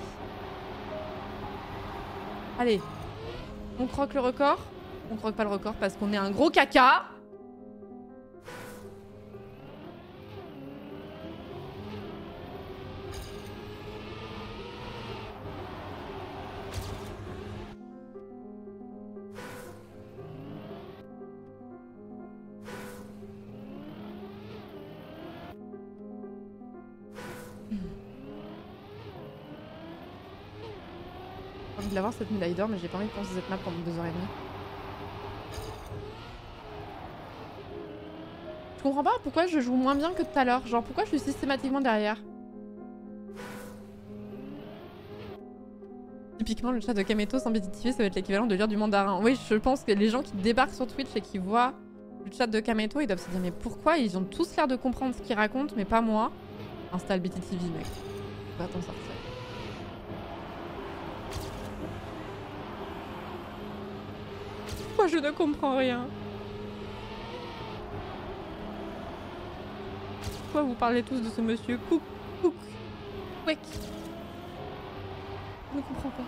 Allez, on croque le record? On croque pas le record parce qu'on est un gros caca. Avoir cette médaille d'or, mais j'ai pas envie de penser cette map pendant deux heures et demie. Je comprends pas pourquoi je joue moins bien que tout à l'heure. Genre pourquoi je suis systématiquement derrière. Typiquement le chat de Kameto sans B T T V, ça va être l'équivalent de lire du mandarin. Oui, je pense que les gens qui débarquent sur Twitch et qui voient le chat de Kameto, ils doivent se dire mais pourquoi ils ont tous l'air de comprendre ce qu'ils racontent mais pas moi. Installe B T T V mec. Va t'en sortir. Je ne comprends rien. Pourquoi vous parlez tous de ce monsieur Cook, Cook, Wek. Je ne comprends pas.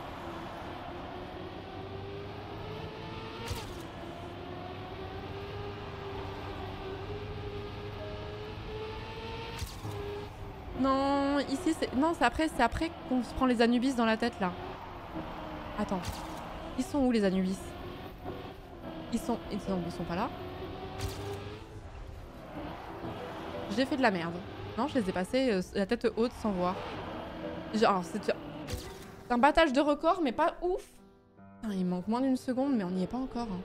Non, ici c'est... Non, c'est après, c'est après qu'on se prend les Anubis dans la tête, là. Attends. Ils sont où les Anubis? Ils sont... Ils sont... Ils sont pas là. J'ai fait de la merde. Non, je les ai passés euh, la tête haute sans voir. Genre, c'est un battage de record, mais pas ouf. Putain, il manque moins d'une seconde, mais on n'y est pas encore. Hein.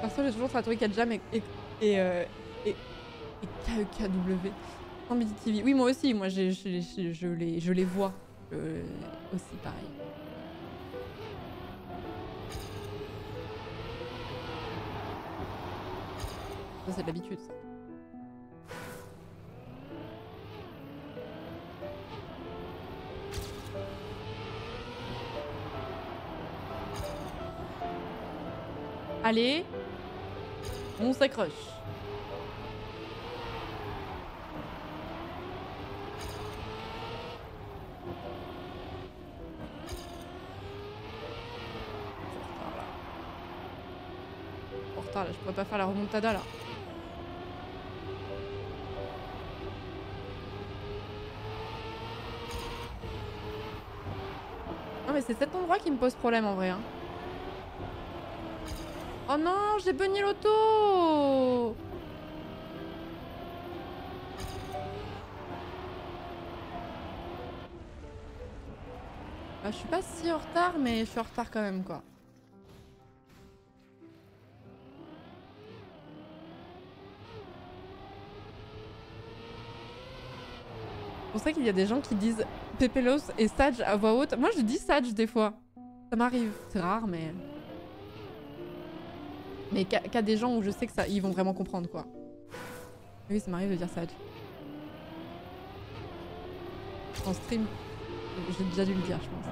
Perso, j'ai toujours tatoué quatre jam et... et... et... Euh, et, et K E K W. B T T V. Oui, moi aussi, moi je, je, je, je, les, je les vois euh, aussi, pareil. Ça, c'est de l'habitude. Allez, on s'accroche. Là, je pourrais pas faire la remontada là. Non mais c'est cet endroit qui me pose problème en vrai. Hein. Oh non, j'ai bunny l'auto. Bah, je suis pas si en retard mais je suis en retard quand même quoi. C'est pour ça qu'il y a des gens qui disent Pépelos et Sage à voix haute. Moi je dis Sage des fois. Ça m'arrive. C'est rare mais... Mais qu'à qu des gens où je sais que ça, ils vont vraiment comprendre quoi. Oui ça m'arrive de dire Sage. En stream. J'ai déjà dû le dire je pense.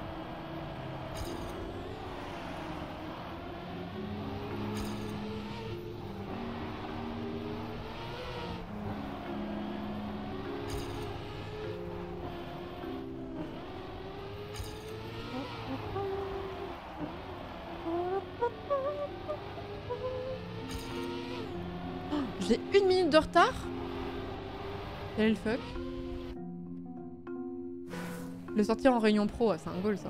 Retard. Quel est le fuck? Le sortir en réunion pro, c'est un goal ça.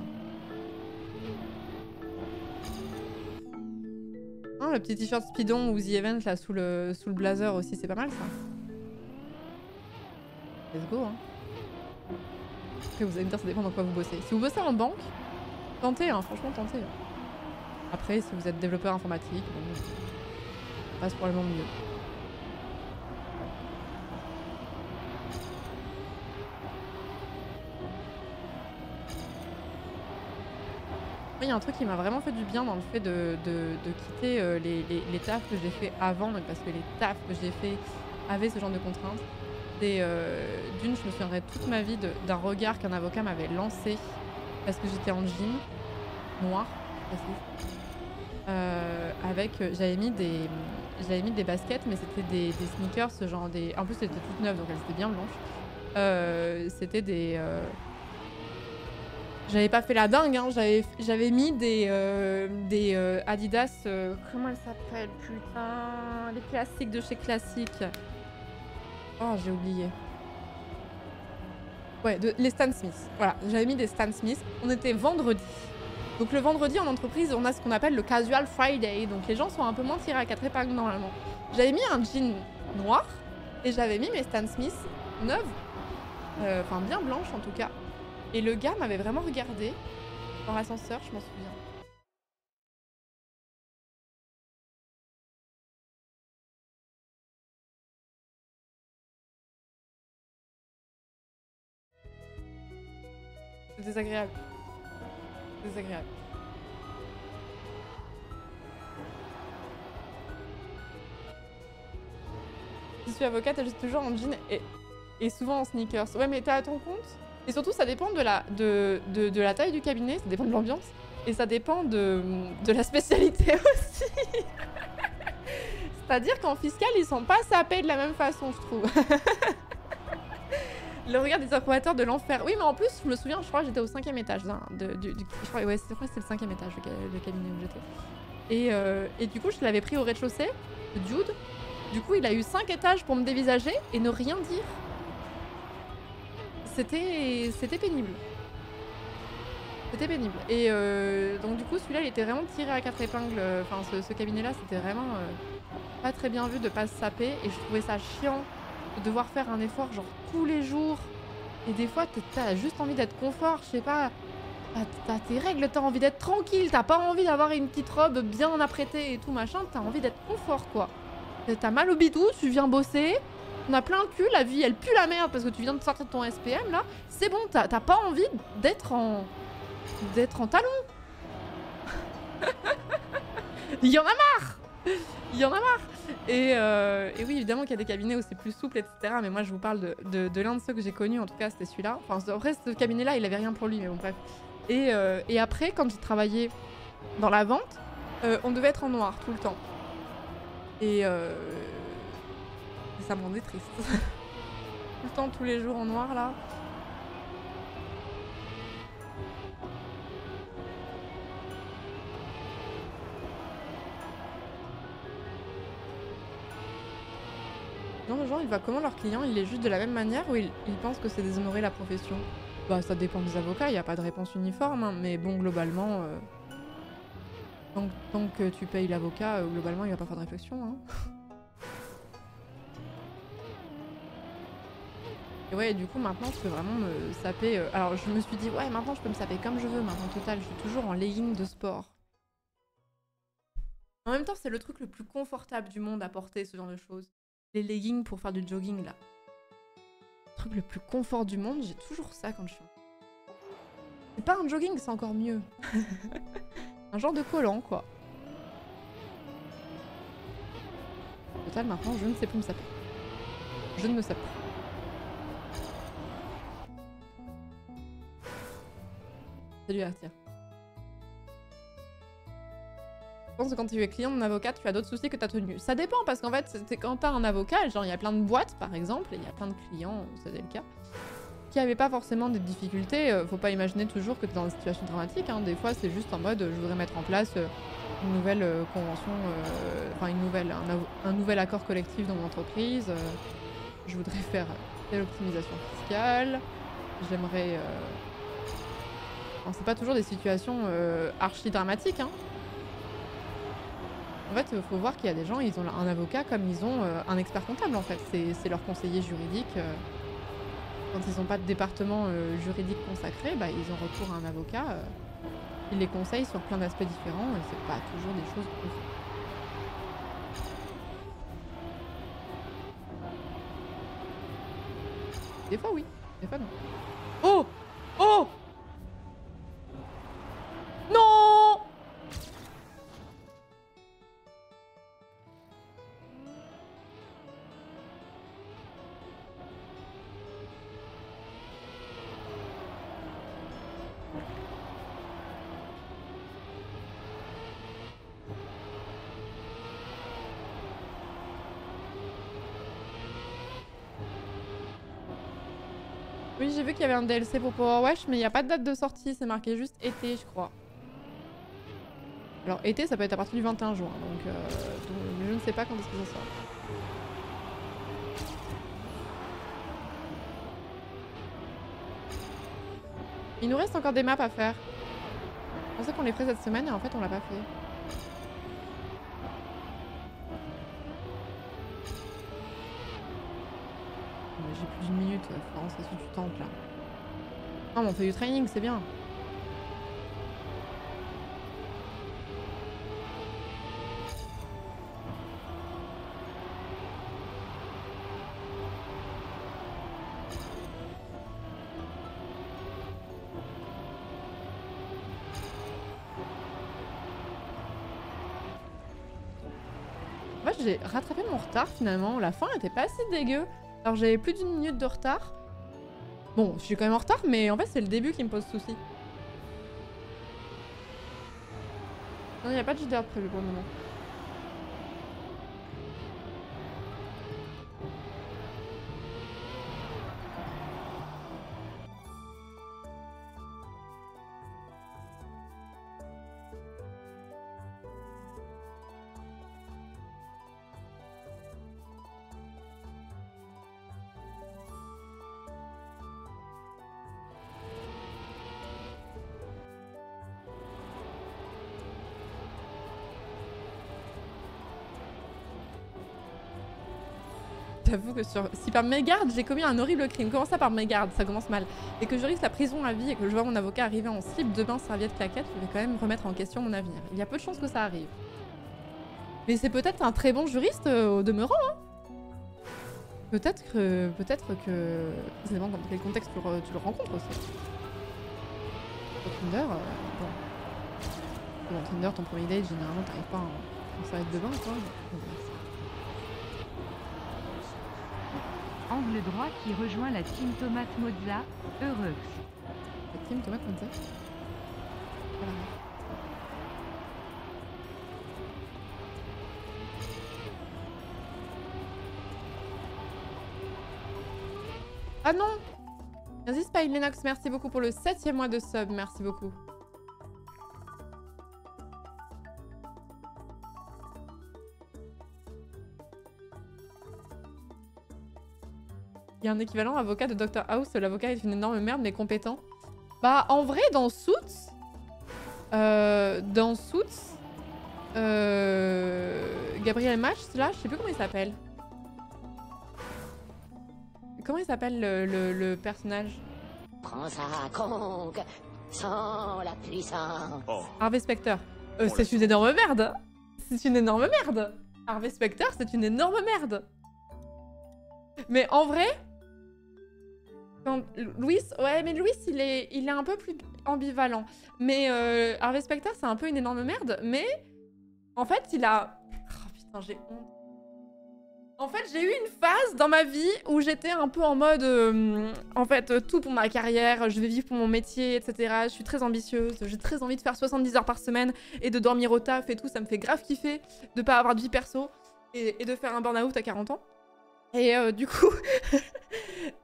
Oh, le petit t-shirt Speedon ou The Event là sous le, sous le blazer aussi, c'est pas mal ça. Let's go, hein. Après, vous allez me dire, ça dépend dans quoi vous bossez. Si vous bossez en banque, tentez, hein, franchement, tentez. Après, si vous êtes développeur informatique, bon, ça passe probablement mieux. Il y a un truc qui m'a vraiment fait du bien dans le fait de, de, de quitter euh, les, les, les tafs que j'ai fait avant, donc parce que les tafs que j'ai fait avaient ce genre de contraintes. Euh, D'une, je me souviendrai toute ma vie d'un regard qu'un avocat m'avait lancé parce que j'étais en jean noir, euh, avec j'avais mis des j'avais mis des baskets, mais c'était des, des sneakers, ce genre des. En plus, elles étaient toutes neuves, donc elles étaient bien blanches. Euh, c'était des euh, J'avais pas fait la dingue, hein. J'avais mis des, euh, des euh, Adidas, euh, comment elles s'appellent, putain, les classiques de chez Classique. Oh, j'ai oublié. Ouais, de, les Stan Smith. Voilà, j'avais mis des Stan Smith. On était vendredi. Donc le vendredi en entreprise, on a ce qu'on appelle le Casual Friday. Donc les gens sont un peu moins tirés à quatre épingles normalement. J'avais mis un jean noir et j'avais mis mes Stan Smith neuves. Enfin, euh, bien blanches en tout cas. Et le gars m'avait vraiment regardé dans l'ascenseur, je m'en souviens. C'est désagréable. C'est désagréable. Je suis avocate, elle est toujours en jean et, et souvent en sneakers. Ouais, mais t'es à ton compte ? Et surtout, ça dépend de la, de, de, de la taille du cabinet, ça dépend de l'ambiance, et ça dépend de, de la spécialité aussi. C'est-à-dire qu'en fiscal, ils sont pas sapés de la même façon, je trouve. Le regard des approbateurs de l'enfer. Oui, mais en plus, je me souviens, je crois que j'étais au cinquième étage. Hein, de, du, du, je crois que ouais, c'était le cinquième étage, le, le cabinet où j'étais. Et, euh, et du coup, je l'avais pris au rez-de-chaussée, Jude. Du coup, il a eu cinq étages pour me dévisager et ne rien dire. C'était c'était pénible. C'était pénible. Et euh, donc du coup, celui-là, il était vraiment tiré à quatre épingles. Enfin, ce, ce cabinet-là, c'était vraiment euh, pas très bien vu de pas se saper. Et je trouvais ça chiant de devoir faire un effort, genre, tous les jours. Et des fois, t'as juste envie d'être confort, je sais pas. T'as tes règles, t'as envie d'être tranquille. T'as pas envie d'avoir une petite robe bien apprêtée et tout, machin. T'as envie d'être confort, quoi. T'as mal au bidou, tu viens bosser. On a plein le cul, la vie elle pue la merde parce que tu viens de sortir de ton S P M là. C'est bon, t'as pas envie d'être en... d'être en talon. Il y en a marre. Il y en a marre. Et, euh, et oui, évidemment qu'il y a des cabinets où c'est plus souple, et cetera. Mais moi je vous parle de, de, de l'un de ceux que j'ai connus, en tout cas c'était celui-là. Enfin après ce cabinet là il avait rien pour lui, mais bon bref. Et, euh, et après quand j'ai travaillé dans la vente, euh, on devait être en noir tout le temps. Et... Euh, ça me rendait triste. Tout le temps, tous les jours en noir, là. Non, genre, ils voient comment leur client, il est juste de la même manière ou ils il pensent que c'est déshonorer la profession? Bah, ça dépend des avocats, il n'y a pas de réponse uniforme, hein, mais bon, globalement... Euh, tant, tant que tu payes l'avocat, euh, globalement, il va pas faire de réflexion, hein. Et ouais, du coup, maintenant, je peux vraiment me saper... Alors, je me suis dit, ouais, maintenant, je peux me saper comme je veux. Maintenant, total, je suis toujours en legging de sport. En même temps, c'est le truc le plus confortable du monde à porter, ce genre de choses. Les leggings pour faire du jogging, là. Le truc le plus confort du monde, j'ai toujours ça quand je suis... C'est pas un jogging, c'est encore mieux. Un genre de collant, quoi. Total, maintenant, je ne sais plus me saper. Je ne me sape plus. Salut Arthur. Je pense que quand tu es client d'un avocat, tu as d'autres soucis que ta tenue. Ça dépend parce qu'en fait, c'est quand t'as un avocat, genre il y a plein de boîtes par exemple, et il y a plein de clients, c'était le cas, qui n'avaient pas forcément des difficultés. Faut pas imaginer toujours que t'es dans une situation dramatique. Hein. Des fois, c'est juste en mode, je voudrais mettre en place une nouvelle convention, euh, enfin une nouvelle, un, un nouvel accord collectif dans mon entreprise. Euh, je voudrais faire telle optimisation fiscale. J'aimerais. Euh, C'est pas toujours des situations euh, archi dramatiques. Hein. En fait, il faut voir qu'il y a des gens, ils ont un avocat comme ils ont euh, un expert comptable en fait. C'est leur conseiller juridique. Euh, quand ils n'ont pas de département euh, juridique consacré, bah, ils ont recours à un avocat. Euh, il les conseille sur plein d'aspects différents et c'est pas toujours des choses possibles. Des fois oui, des fois non. Oh! Oh! Non! Oui, j'ai vu qu'il y avait un D L C pour PowerWash, mais il n'y a pas de date de sortie, c'est marqué juste été, je crois. Alors été, ça peut être à partir du vingt et un juin, donc, euh, donc je ne sais pas quand est-ce que ça sort. Il nous reste encore des maps à faire. Je pensais qu'on les ferait cette semaine et en fait on l'a pas fait. J'ai plus d'une minute, Florence, est-ce que tu tentes là? Non, mais on fait du training, c'est bien. Moi, j'ai rattrapé mon retard finalement. La fin était pas si dégueu. Alors j'avais plus d'une minute de retard. Bon, je suis quand même en retard, mais en fait c'est le début qui me pose souci. Non, il n'y a pas de J D R prévu pour le moment. J'avoue que sur... si par mégarde j'ai commis un horrible crime, comment ça par mégarde, ça commence mal, et que je risque la prison à vie et que je vois mon avocat arriver en slip de bain, serviette, claquette, je vais quand même remettre en question mon avenir. Il y a peu de chances que ça arrive. Mais c'est peut-être un très bon juriste euh, au demeurant, hein. Peut-être que... peut-être que... c'est bon, dans quel contexte tu le, tu le rencontres aussi. Tinder, euh, bon. Dans Tinder, ton premier date, généralement, t'arrives pas en, en serviette de bain, quoi. Donc, angle droit qui rejoint la team Tomate Mozza, heureux. La team Tomate Mozza. Voilà. Ah non! Merci Spy Lennox, merci beaucoup pour le septième mois de sub, merci beaucoup. Il y a un équivalent avocat de Doctor House, l'avocat est une énorme merde mais compétent. Bah en vrai dans Suits, euh, dans Suits, euh, Gabriel Match là, je sais plus comment il s'appelle. Comment il s'appelle le, le, le personnage? Prends ça, conque, sans la puissance. Oh. Harvey Specter, euh, c'est une énorme merde. C'est une énorme merde. Harvey Specter, c'est une énorme merde. Mais en vrai... Louis, ouais, mais Louis, il est, il est un peu plus ambivalent. Mais euh, Harvey Specter, c'est un peu une énorme merde. Mais en fait, il a... Oh putain, j'ai honte. En fait, j'ai eu une phase dans ma vie où j'étais un peu en mode... Euh, en fait, tout pour ma carrière, je vais vivre pour mon métier, et cetera. Je suis très ambitieuse, j'ai très envie de faire soixante-dix heures par semaine et de dormir au taf et tout. Ça me fait grave kiffer de pas avoir de vie perso et, et de faire un burn-out à quarante ans. Et euh, du coup,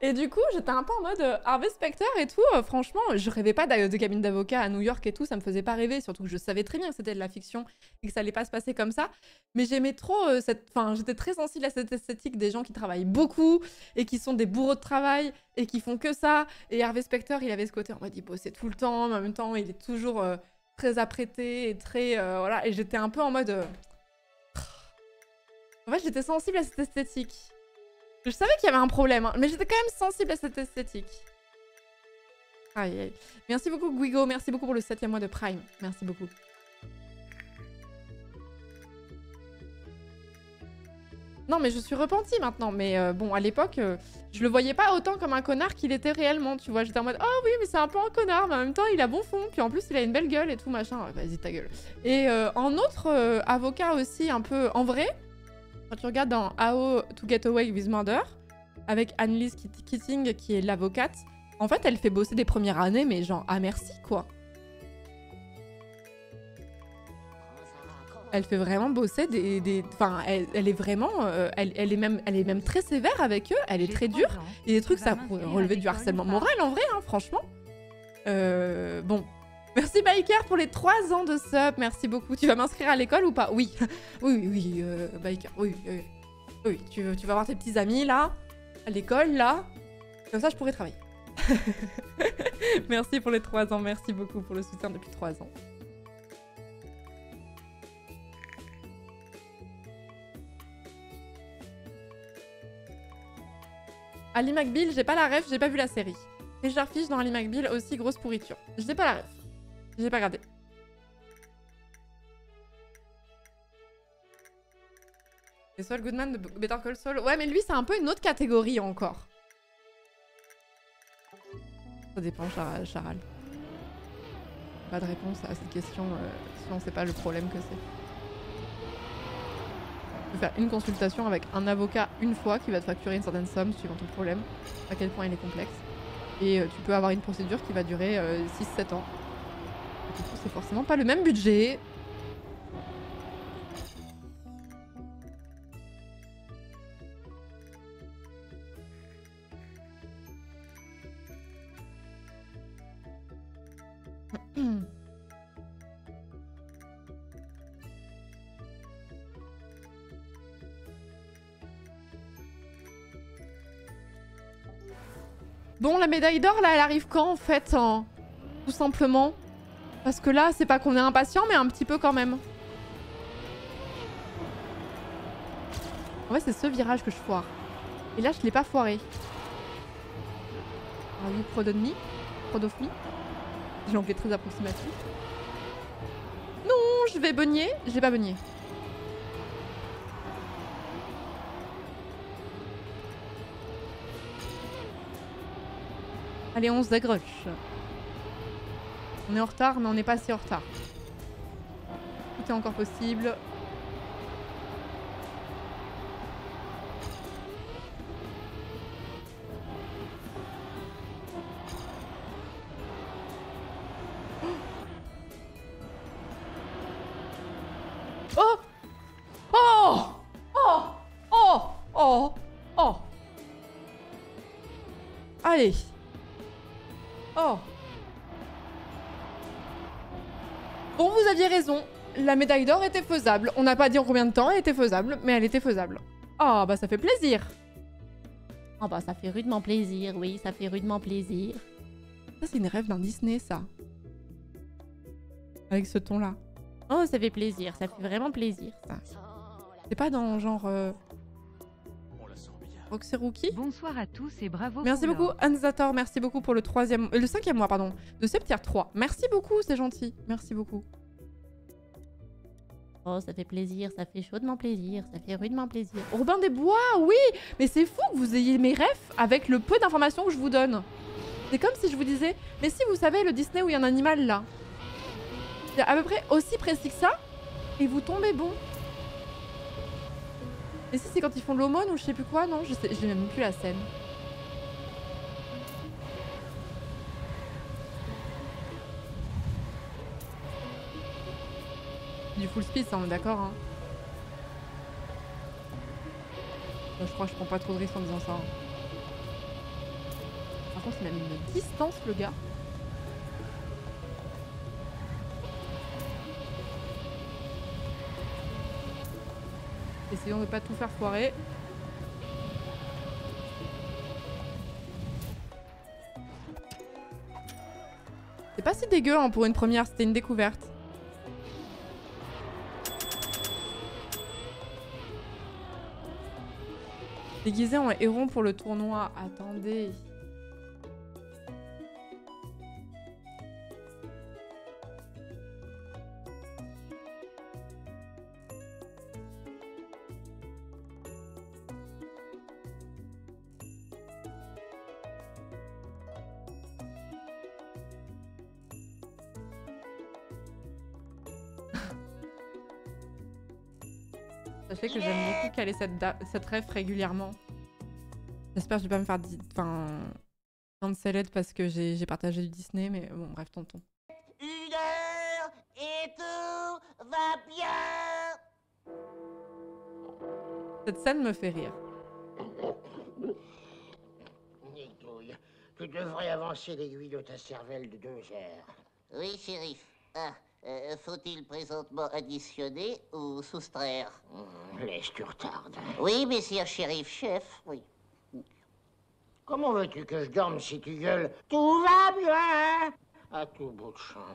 et du coup, j'étais un peu en mode euh, Harvey Specter et tout. Euh, franchement, je rêvais pas de cabine d'avocat à New York et tout. Ça me faisait pas rêver, surtout que je savais très bien que c'était de la fiction et que ça allait pas se passer comme ça. Mais j'aimais trop euh, cette. Enfin, j'étais très sensible à cette esthétique des gens qui travaillent beaucoup et qui sont des bourreaux de travail et qui font que ça. Et Harvey Specter, il avait ce côté en mode il bossait tout le temps, mais en même temps, il est toujours euh, très apprêté et très euh, voilà. Et j'étais un peu en mode. Euh... En fait, j'étais sensible à cette esthétique. Je savais qu'il y avait un problème, hein, mais j'étais quand même sensible à cette esthétique. Aïe, aïe. Merci beaucoup, Guigo. Merci beaucoup pour le septième mois de Prime. Merci beaucoup. Non, mais je suis repentie maintenant. Mais euh, bon, à l'époque, euh, je le voyais pas autant comme un connard qu'il était réellement, tu vois. J'étais en mode, oh oui, mais c'est un peu un connard, mais en même temps, il a bon fond. Puis en plus, il a une belle gueule et tout, machin. Vas-y, ta gueule. Et euh, en autre euh, avocat aussi, un peu en vrai, quand tu regardes dans How to get away with murder, avec Annalise Keating, qui est l'avocate, en fait, elle fait bosser des premières années, mais genre, ah merci, quoi. Elle fait vraiment bosser des... des... Enfin, elle, elle est vraiment... Euh, elle, elle, est même, elle est même très sévère avec eux. Elle est très dure. Il y a des trucs, ça pourrait relever du harcèlement moral, en vrai, hein, franchement. Euh, bon. Merci, Biker, pour les trois ans de sub. Merci beaucoup. Tu vas m'inscrire à l'école ou pas? Oui. Oui, oui, oui, euh, Biker. Oui, oui. Oui, tu, tu vas voir tes petits amis, là. À l'école, là. Comme ça, je pourrais travailler. Merci pour les trois ans. Merci beaucoup pour le soutien depuis trois ans. Ali McBeal, j'ai pas la ref, j'ai pas vu la série. Richard Fish dans Ali McBeal, aussi grosse pourriture. J'ai pas la ref. J'ai pas regardé. Et Saul Goodman de Better Call Saul. Ouais, mais lui, c'est un peu une autre catégorie encore. Ça dépend, Charal. Pas de réponse à cette question, euh, sinon c'est pas le problème que c'est. Faire une consultation avec un avocat une fois qui va te facturer une certaine somme suivant ton problème, à quel point il est complexe, et euh, tu peux avoir une procédure qui va durer euh, six sept ans. Et du coup, c'est forcément pas le même budget. Bon, la médaille d'or, là, elle arrive quand, en fait, hein, tout simplement. Parce que là, c'est pas qu'on est impatient, mais un petit peu quand même. En vrai, c'est ce virage que je foire. Et là, je l'ai pas foiré. Are you proud of me? Proud of me? J'ai anglais très approximatif. Non, je vais beugner. Je vais pas beugner. Allez, on se dégruche. On est en retard, mais on n'est pas si en retard. Tout est encore possible. Oh! Oh! Oh! Oh! Oh! Oh! Allez! Oh. Bon, vous aviez raison. La médaille d'or était faisable. On n'a pas dit en combien de temps elle était faisable, mais elle était faisable. Ah, oh, bah ça fait plaisir. Ah, oh, bah ça fait rudement plaisir, oui, ça fait rudement plaisir. Ça, c'est une rêve d'un Disney, ça. Avec ce ton-là. Oh, ça fait plaisir, ça fait vraiment plaisir, ça. C'est pas dans genre... Euh... Roxy Rookie. Bonsoir à tous et bravo. Merci beaucoup, Anzator. Merci beaucoup pour le troisième, euh, le cinquième mois, pardon, de Septier trois. Merci beaucoup, c'est gentil. Merci beaucoup. Oh, ça fait plaisir, ça fait chaudement plaisir, ça fait rudement plaisir. Robin des Bois, oui, mais c'est fou que vous ayez mes refs avec le peu d'informations que je vous donne. C'est comme si je vous disais, mais si vous savez le Disney où il y a un animal là, c'est à peu près aussi précis que ça, et vous tombez bon. Mais si, c'est quand ils font l'aumône ou je sais plus quoi, non, je sais, j'ai même plus la scène. Du full speed, ça, on est d'accord, hein. Moi, je crois que je prends pas trop de risques en disant ça. Hein. Par contre, c'est même une distance, le gars. Essayons de ne pas tout faire foirer. C'est pas si dégueu, hein, pour une première, c'était une découverte. Déguisé en héron pour le tournoi. Attendez. Sachez que j'aime beaucoup caler cette, cette ref régulièrement. J'espère que je vais pas me faire enfin Céleste parce que j'ai partagé du Disney, mais bon bref, tonton. Une heure et tout va bien. Cette scène me fait rire. Nigouille, tu devrais avancer l'aiguille de ta cervelle de deux heures. Oui, shérif. Ah. Euh, Faut-il présentement additionner ou soustraire? mmh, Laisse, tu retardes. Oui, messire shérif, chef, oui. Comment veux-tu que je dorme si tu gueules? Tout va bien à tout bout de champ.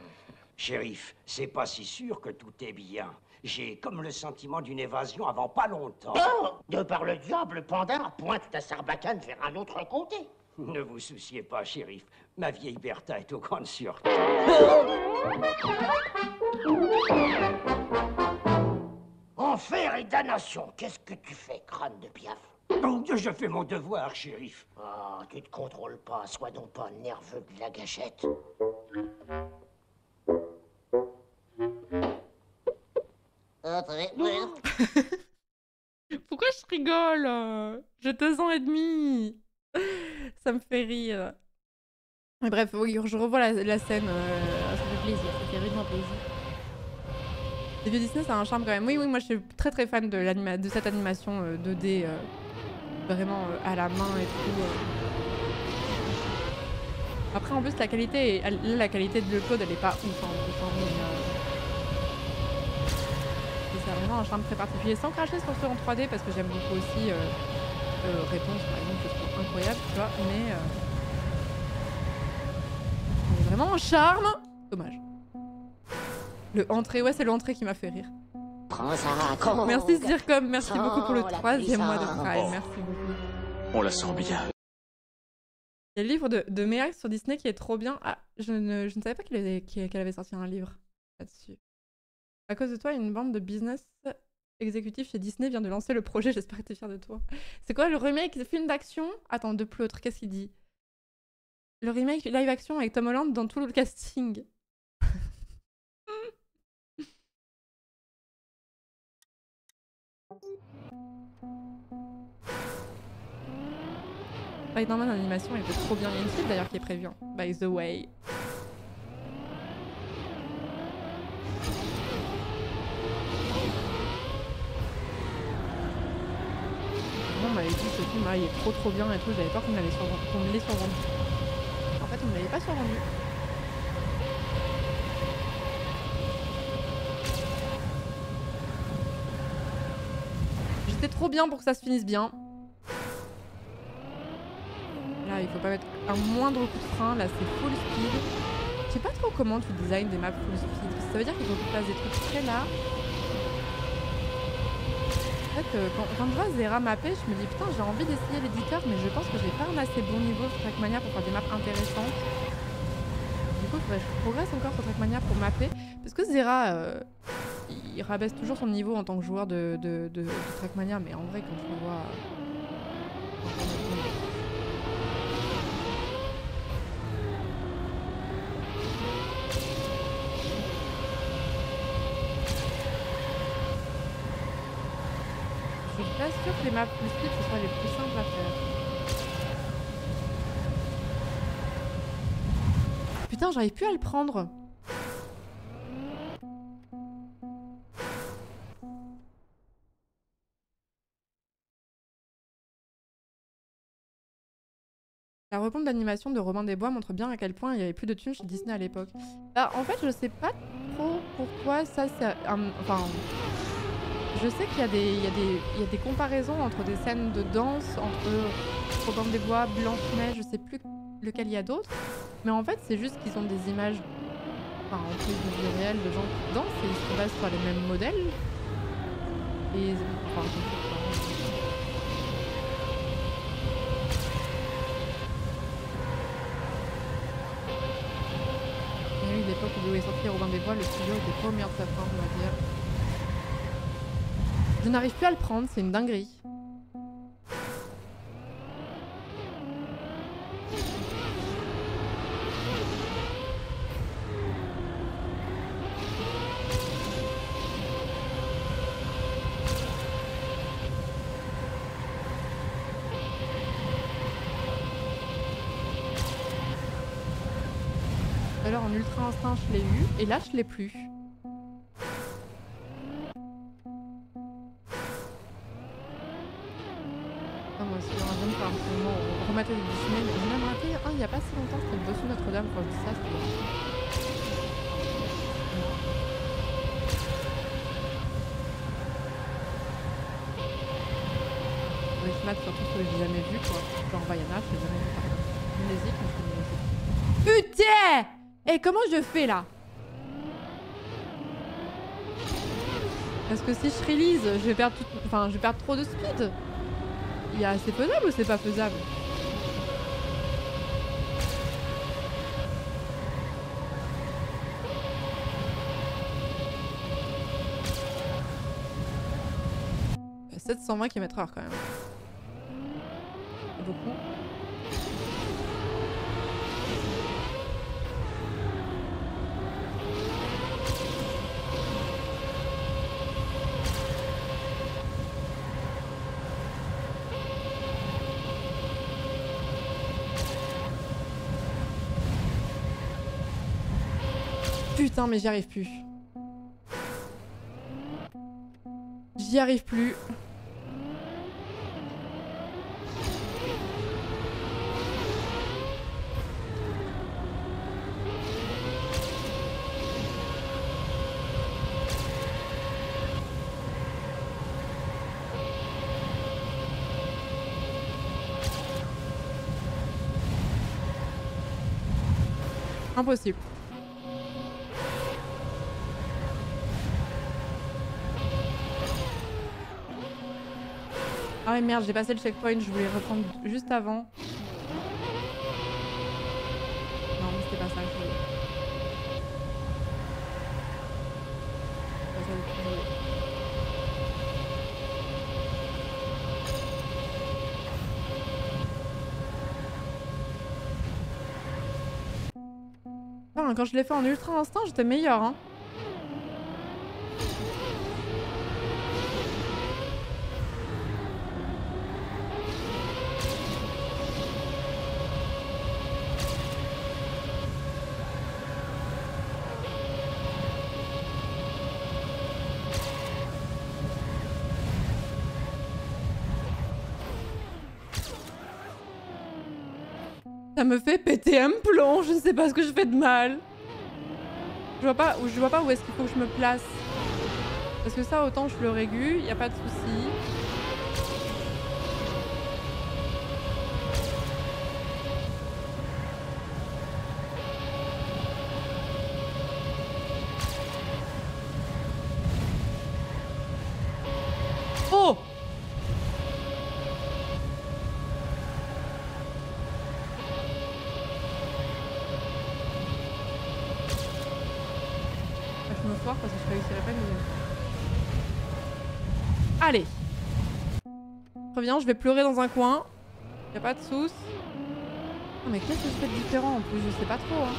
Shérif, c'est pas si sûr que tout est bien. J'ai comme le sentiment d'une évasion avant pas longtemps. Oh, de par le diable, Pandar pointe ta sarbacane vers un autre comté. Ne vous souciez pas, shérif. Ma vieille Bertha est au grand sûreté. Enfer et damnation, qu'est-ce que tu fais, crâne de piaf? Bon, je fais mon devoir, shérif. Ah, tu te contrôles pas, sois donc pas nerveux de la gâchette. Pourquoi je rigole? J'ai deux ans et demi. Ça me fait rire. Mais bref, oui, je revois la, la scène. Euh, ça fait plaisir, ça fait vraiment plaisir. Les vieux Disney, ça a un charme quand même. Oui, oui, moi je suis très très fan de, l'anima- de cette animation euh, deux D, euh, vraiment euh, à la main et tout. Euh. Après, en plus, la qualité, est, elle, la qualité de l'upload, elle est pas ouf. Hein, mais, euh... Et ça a vraiment un charme très particulier. Sans cracher sur ceux en trois D, parce que j'aime beaucoup aussi. Euh... Euh, réponse par exemple, je trouve incroyable, tu vois, mais, euh... mais vraiment en charme. Dommage. Le entrée, ouais, c'est l'entrée qui m'a fait rire. Merci Zircom, merci beaucoup pour le troisième mois de Prime, merci beaucoup. On la sent bien. Il y a le livre de, de Méac sur Disney qui est trop bien. Ah, je ne, je ne savais pas qu'elle avait, qu'elle avait sorti un livre là-dessus. À cause de toi, une bande de business exécutif chez Disney vient de lancer le projet, j'espère que t'es fier de toi. C'est quoi le remake de film d'action? Attends, de Pleutre, qu'est-ce qu'il dit? Le remake live action avec Tom Holland dans tout le casting. Spider-Man animation, il fait trop bien. Il y a une suite d'ailleurs qui est prévue, hein. By the way. M'avait dit ce film là, il est trop trop bien et tout, j'avais peur qu'on me l'avait survendu. En fait on ne l'avait pas survendu. J'étais trop bien pour que ça se finisse bien. Là il faut pas mettre un moindre coup de frein, là c'est full speed. Je sais pas trop comment tu design des maps full speed, parce que ça veut dire qu'il faut que tu fasses des trucs très là. En fait, quand, quand je vois Zera mapper, je me dis putain, j'ai envie d'essayer les dix cartes, mais je pense que j'ai pas un assez bon niveau sur Trackmania pour faire des maps intéressantes. Du coup, faudrait que je progresse encore sur Trackmania pour mapper. Parce que Zera, euh, il rabaisse toujours son niveau en tant que joueur de, de, de, de Trackmania, mais en vrai, quand je le vois. Euh... Je suis sûre que les maps plus speed, ce sera les plus simples à faire. Putain, j'arrive plus à le prendre. La refonte d'animation de Robin des Bois montre bien à quel point il n'y avait plus de thunes chez Disney à l'époque. Bah, en fait, je sais pas trop pourquoi ça, c'est un... Enfin... Je sais qu'il y, y, y a des comparaisons entre des scènes de danse, entre Robin des Bois, Blanche-Neige, je sais plus lequel il y a d'autres. Mais en fait, c'est juste qu'ils ont des images, enfin, en plus de vie réelle, de gens qui dansent et ils se basent sur les mêmes modèles. Et enfin, des Bois, le studio était pas au meilleur de sa forme, on va dire. Je n'arrive plus à le prendre, c'est une dinguerie. Alors en ultra instinct je l'ai eu et là je l'ai plus. Ah moi aussi j'aimerais bien faire un petit moment remettre les Disney, mais j'ai même raté un hein, il n'y a pas si longtemps, c'était le dessus Notre-Dame quand je dis ça c'était... Les smats surtout ceux que j'ai jamais vus quoi, genre Vaiana je l'ai jamais vu par exemple. Musique mais je connais aussi. Putain! Et comment je fais là? Parce que si je release, je vais perdre, tout... enfin, je vais perdre trop de speed. A... C'est faisable ou c'est pas faisable? sept cent vingt kilomètres heure quand même. C'est beaucoup. Putain mais j'y arrive plus. J'y arrive plus. Impossible. Ah ouais merde, j'ai passé le checkpoint, je voulais reprendre juste avant. Non mais c'était pas ça que je voulais. Pas ça que je voulais. Enfin, quand je l'ai fait en ultra instant, j'étais meilleure hein. Ça me fait péter un plomb, je ne sais pas ce que je fais de mal. Je vois pas, je vois pas où est-ce qu'il faut que je me place. Parce que ça, autant je le régule, il n'y a pas de souci. Je vais pleurer dans un coin, y a pas de souce. Non mais qu'est-ce que je fais de différent en plus, je sais pas trop. Hein.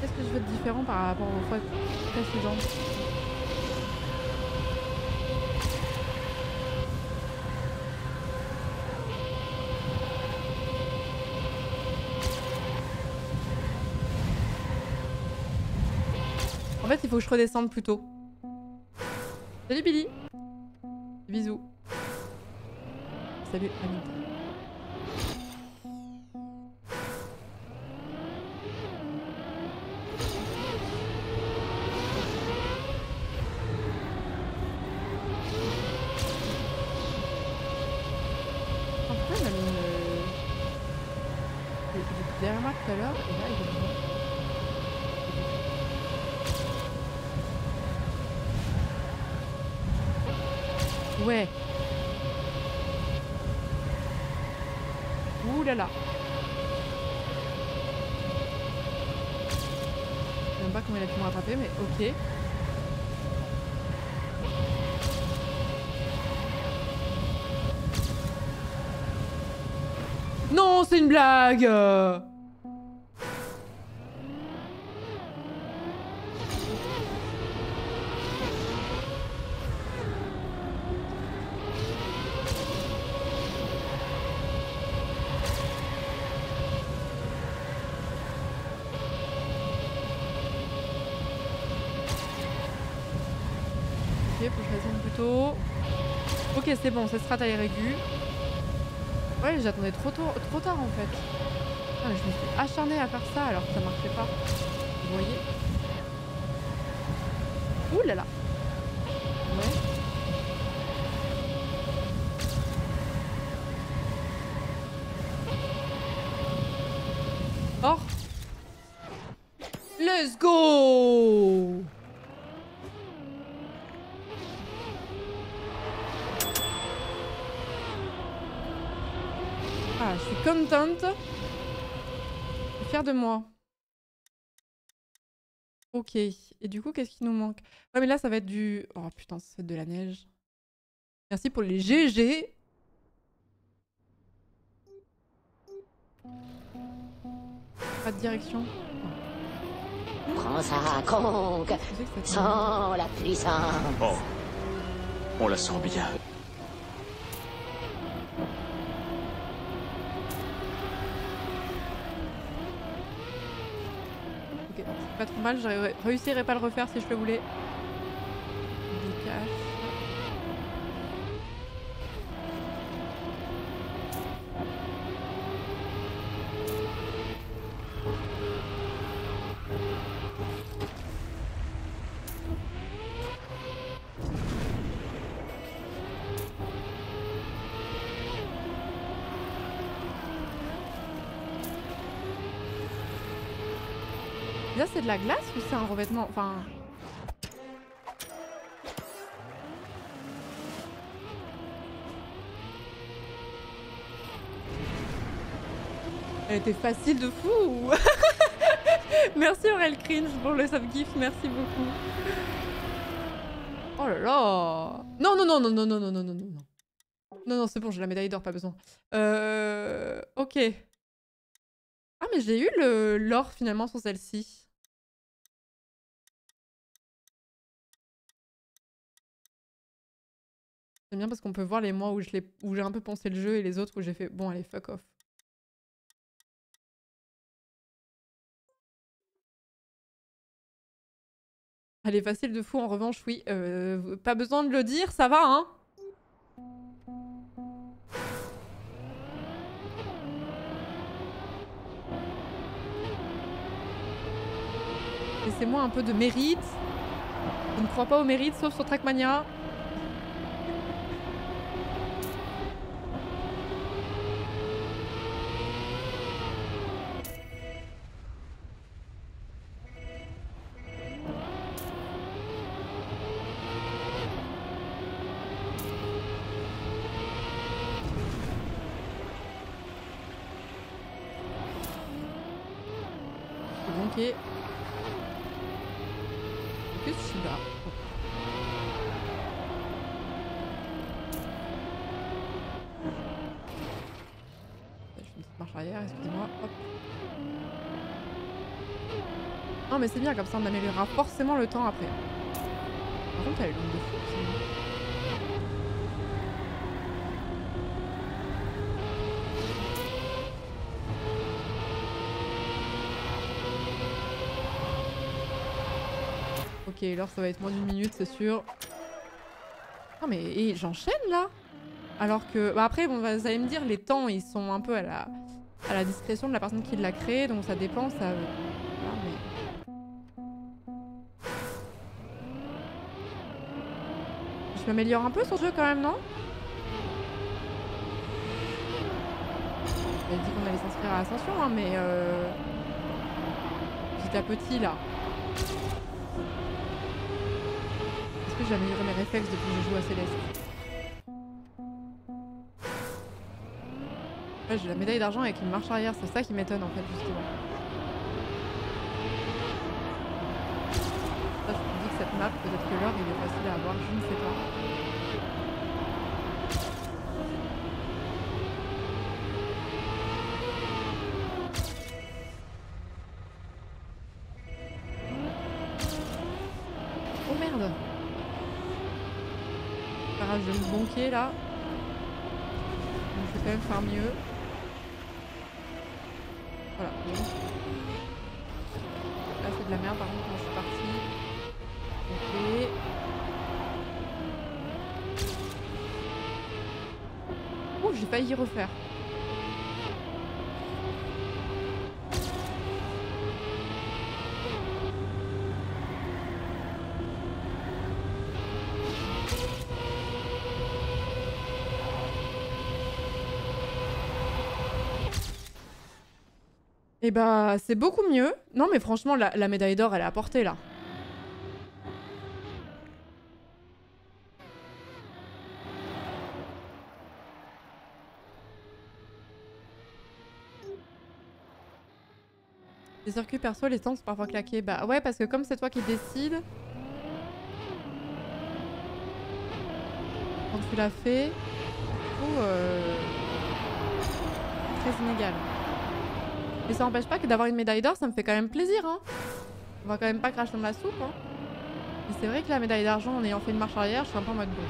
Qu'est-ce que je fais de différent par rapport aux fois précédentes? En fait, il faut que je redescende plus tôt. Salut Billy, bisous. Salut Anita. En tout cas, il a mis une... J'étais derrière moi tout à l'heure et là il est venu. Ouais. Ouh là là. même pas comment il a pu me rattraper, mais ok. Non, c'est une blague. euh... Ok, c'est bon, c'est strat à air aigu. Ouais, j'attendais trop tôt, trop tard en fait. Ah, mais je me suis acharnée à faire ça alors que ça marchait pas. Vous voyez? Ouh là là. Ouais. Or. Let's go! Ah, je suis contente. Je suis fière de moi. Ok. Et du coup, qu'est-ce qui nous manque? Ouais, mais là, ça va être du... Oh putain, ça va être de la neige. Merci pour les G G. Pas de direction. Oh. Prends ça, conque. Sens la puissance. Oh, on la sent bien. Pas trop mal, j'aurais réussirais pas à le refaire si je le voulais. Décache. Là, c'est de la glace ou c'est un revêtement? Enfin... Elle était facile de fou. Merci Aurel Cringe pour le sub-gift, merci beaucoup. Oh là là. Non, non, non, non, non, non, non, non, non, non. Non, non, c'est bon, j'ai la médaille d'or, pas besoin. Euh... Ok. Ah, mais j'ai eu le l'or finalement sur celle-ci. J'aime bien parce qu'on peut voir les mois où je l'ai, où j'ai un peu pensé le jeu et les autres où j'ai fait bon allez fuck off. Elle est facile de fou en revanche oui, euh, pas besoin de le dire, ça va hein. Laissez-moi un peu de mérite. Je ne crois pas au mérite sauf sur Trackmania. Mais c'est bien, comme ça on améliorera forcément le temps après. Par contre, elle est longue de fou. Ok, alors ça va être moins d'une minute, c'est sûr. Non, mais et j'enchaîne là. Alors que. Bah, après, bon, vous allez me dire, les temps ils sont un peu à la, à la discrétion de la personne qui l'a créé, donc ça dépend, ça. Je m'améliore un peu sur ce jeu quand même, non? J'avais dit qu'on allait s'inscrire à l'ascension, hein, mais euh... petit à petit là. Est-ce que j'ai amélioré mes réflexes depuis que je joue à Céleste? Ouais, j'ai la médaille d'argent avec une marche arrière, c'est ça qui m'étonne en fait justement. map, peut-être que l'ordre il est facile à avoir, je ne sais pas. Je vais me bonquer là. Donc, je vais quand même faire mieux. Voilà. Là c'est de la merde par contre quand je suis partie. Ok. Ouh, j'ai failli y refaire. Et bah c'est beaucoup mieux. Non mais franchement la, la médaille d'or elle est à portée là. Les circuits perso, les temps sont parfois claqués. Bah ouais parce que comme c'est toi qui décides. Quand tu l'as fait, du coup, euh, très inégal. Mais ça n'empêche pas que d'avoir une médaille d'or, ça me fait quand même plaisir, hein. On va quand même pas cracher dans la soupe, hein. Mais c'est vrai que la médaille d'argent, en ayant fait une marche arrière, je suis un peu en mode bon.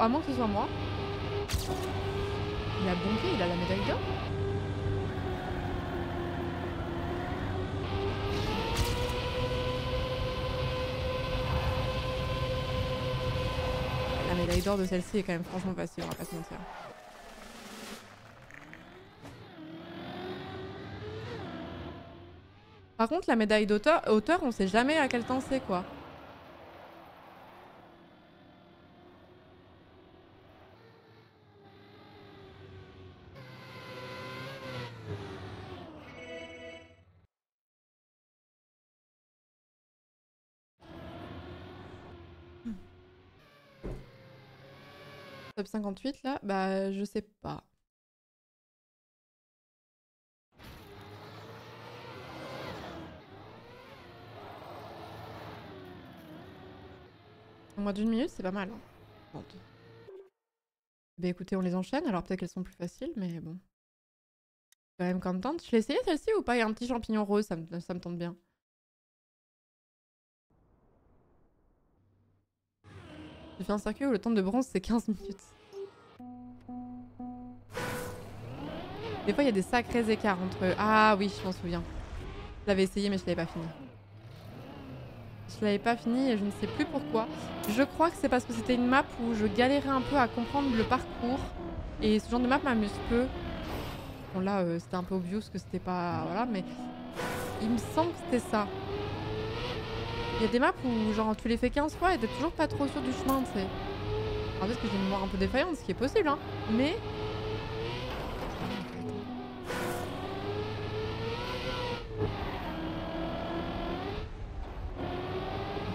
À moins que ce soit moi. Il a bonqué, il a la médaille d'or. La médaille d'or de celle-ci est quand même franchement facile, on va pas se mentir. Par contre, la médaille d'auteur, auteur, on sait jamais à quel temps c'est quoi. cinquante-huit là, bah je sais pas. En moins d'une minute, c'est pas mal. Hein. Bon. Bah écoutez, on les enchaîne, alors peut-être qu'elles sont plus faciles, mais bon. Je suis quand même contente. Je l'ai essayé celle-ci ou pas? Il y a un petit champignon rose, ça me, ça me tente bien. J'ai fait un circuit où le temps de bronze c'est quinze minutes. Des fois il y a des sacrés écarts entre eux. Ah oui, je m'en souviens. Je l'avais essayé mais je l'avais pas fini. Je l'avais pas fini et je ne sais plus pourquoi. Je crois que c'est parce que c'était une map où je galérais un peu à comprendre le parcours. Et ce genre de map m'amuse peu. Bon là euh, c'était un peu obvious que c'était pas... Voilà, mais il me semble que c'était ça. Il y a des maps où genre tu les fais quinze fois et t'es toujours pas trop sûr du chemin, tu sais. En fait, que j'ai une mémoire un peu défaillante, ce qui est possible, hein. Mais...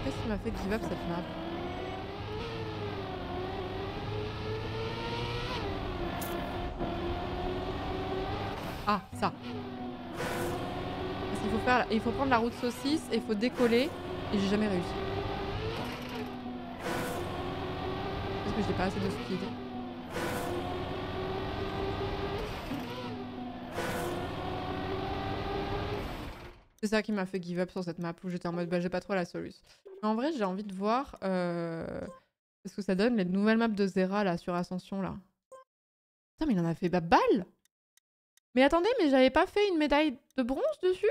Qu'est-ce qui m'a fait give up cette map? Ah, ça. Parce qu'il faut faire... Il faut prendre la route saucisse et il faut décoller. Et j'ai jamais réussi. Parce que j'ai pas assez de speed. C'est ça qui m'a fait give up sur cette map où j'étais en mode bah j'ai pas trop la solution. Mais en vrai j'ai envie de voir euh, ce que ça donne les nouvelles maps de Zera là sur Ascension là. Putain mais il en a fait bah balle. Mais attendez mais j'avais pas fait une médaille de bronze dessus?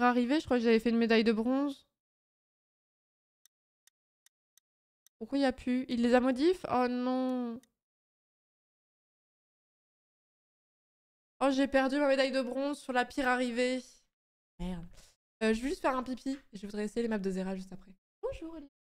Arrivé, je crois que j'avais fait une médaille de bronze. Pourquoi il n'y a plus? Il les a modifs? Oh non. Oh, j'ai perdu ma médaille de bronze sur la pire arrivée. Merde. Euh, je vais juste faire un pipi. Je voudrais essayer les maps de Zera juste après. Bonjour Olivier.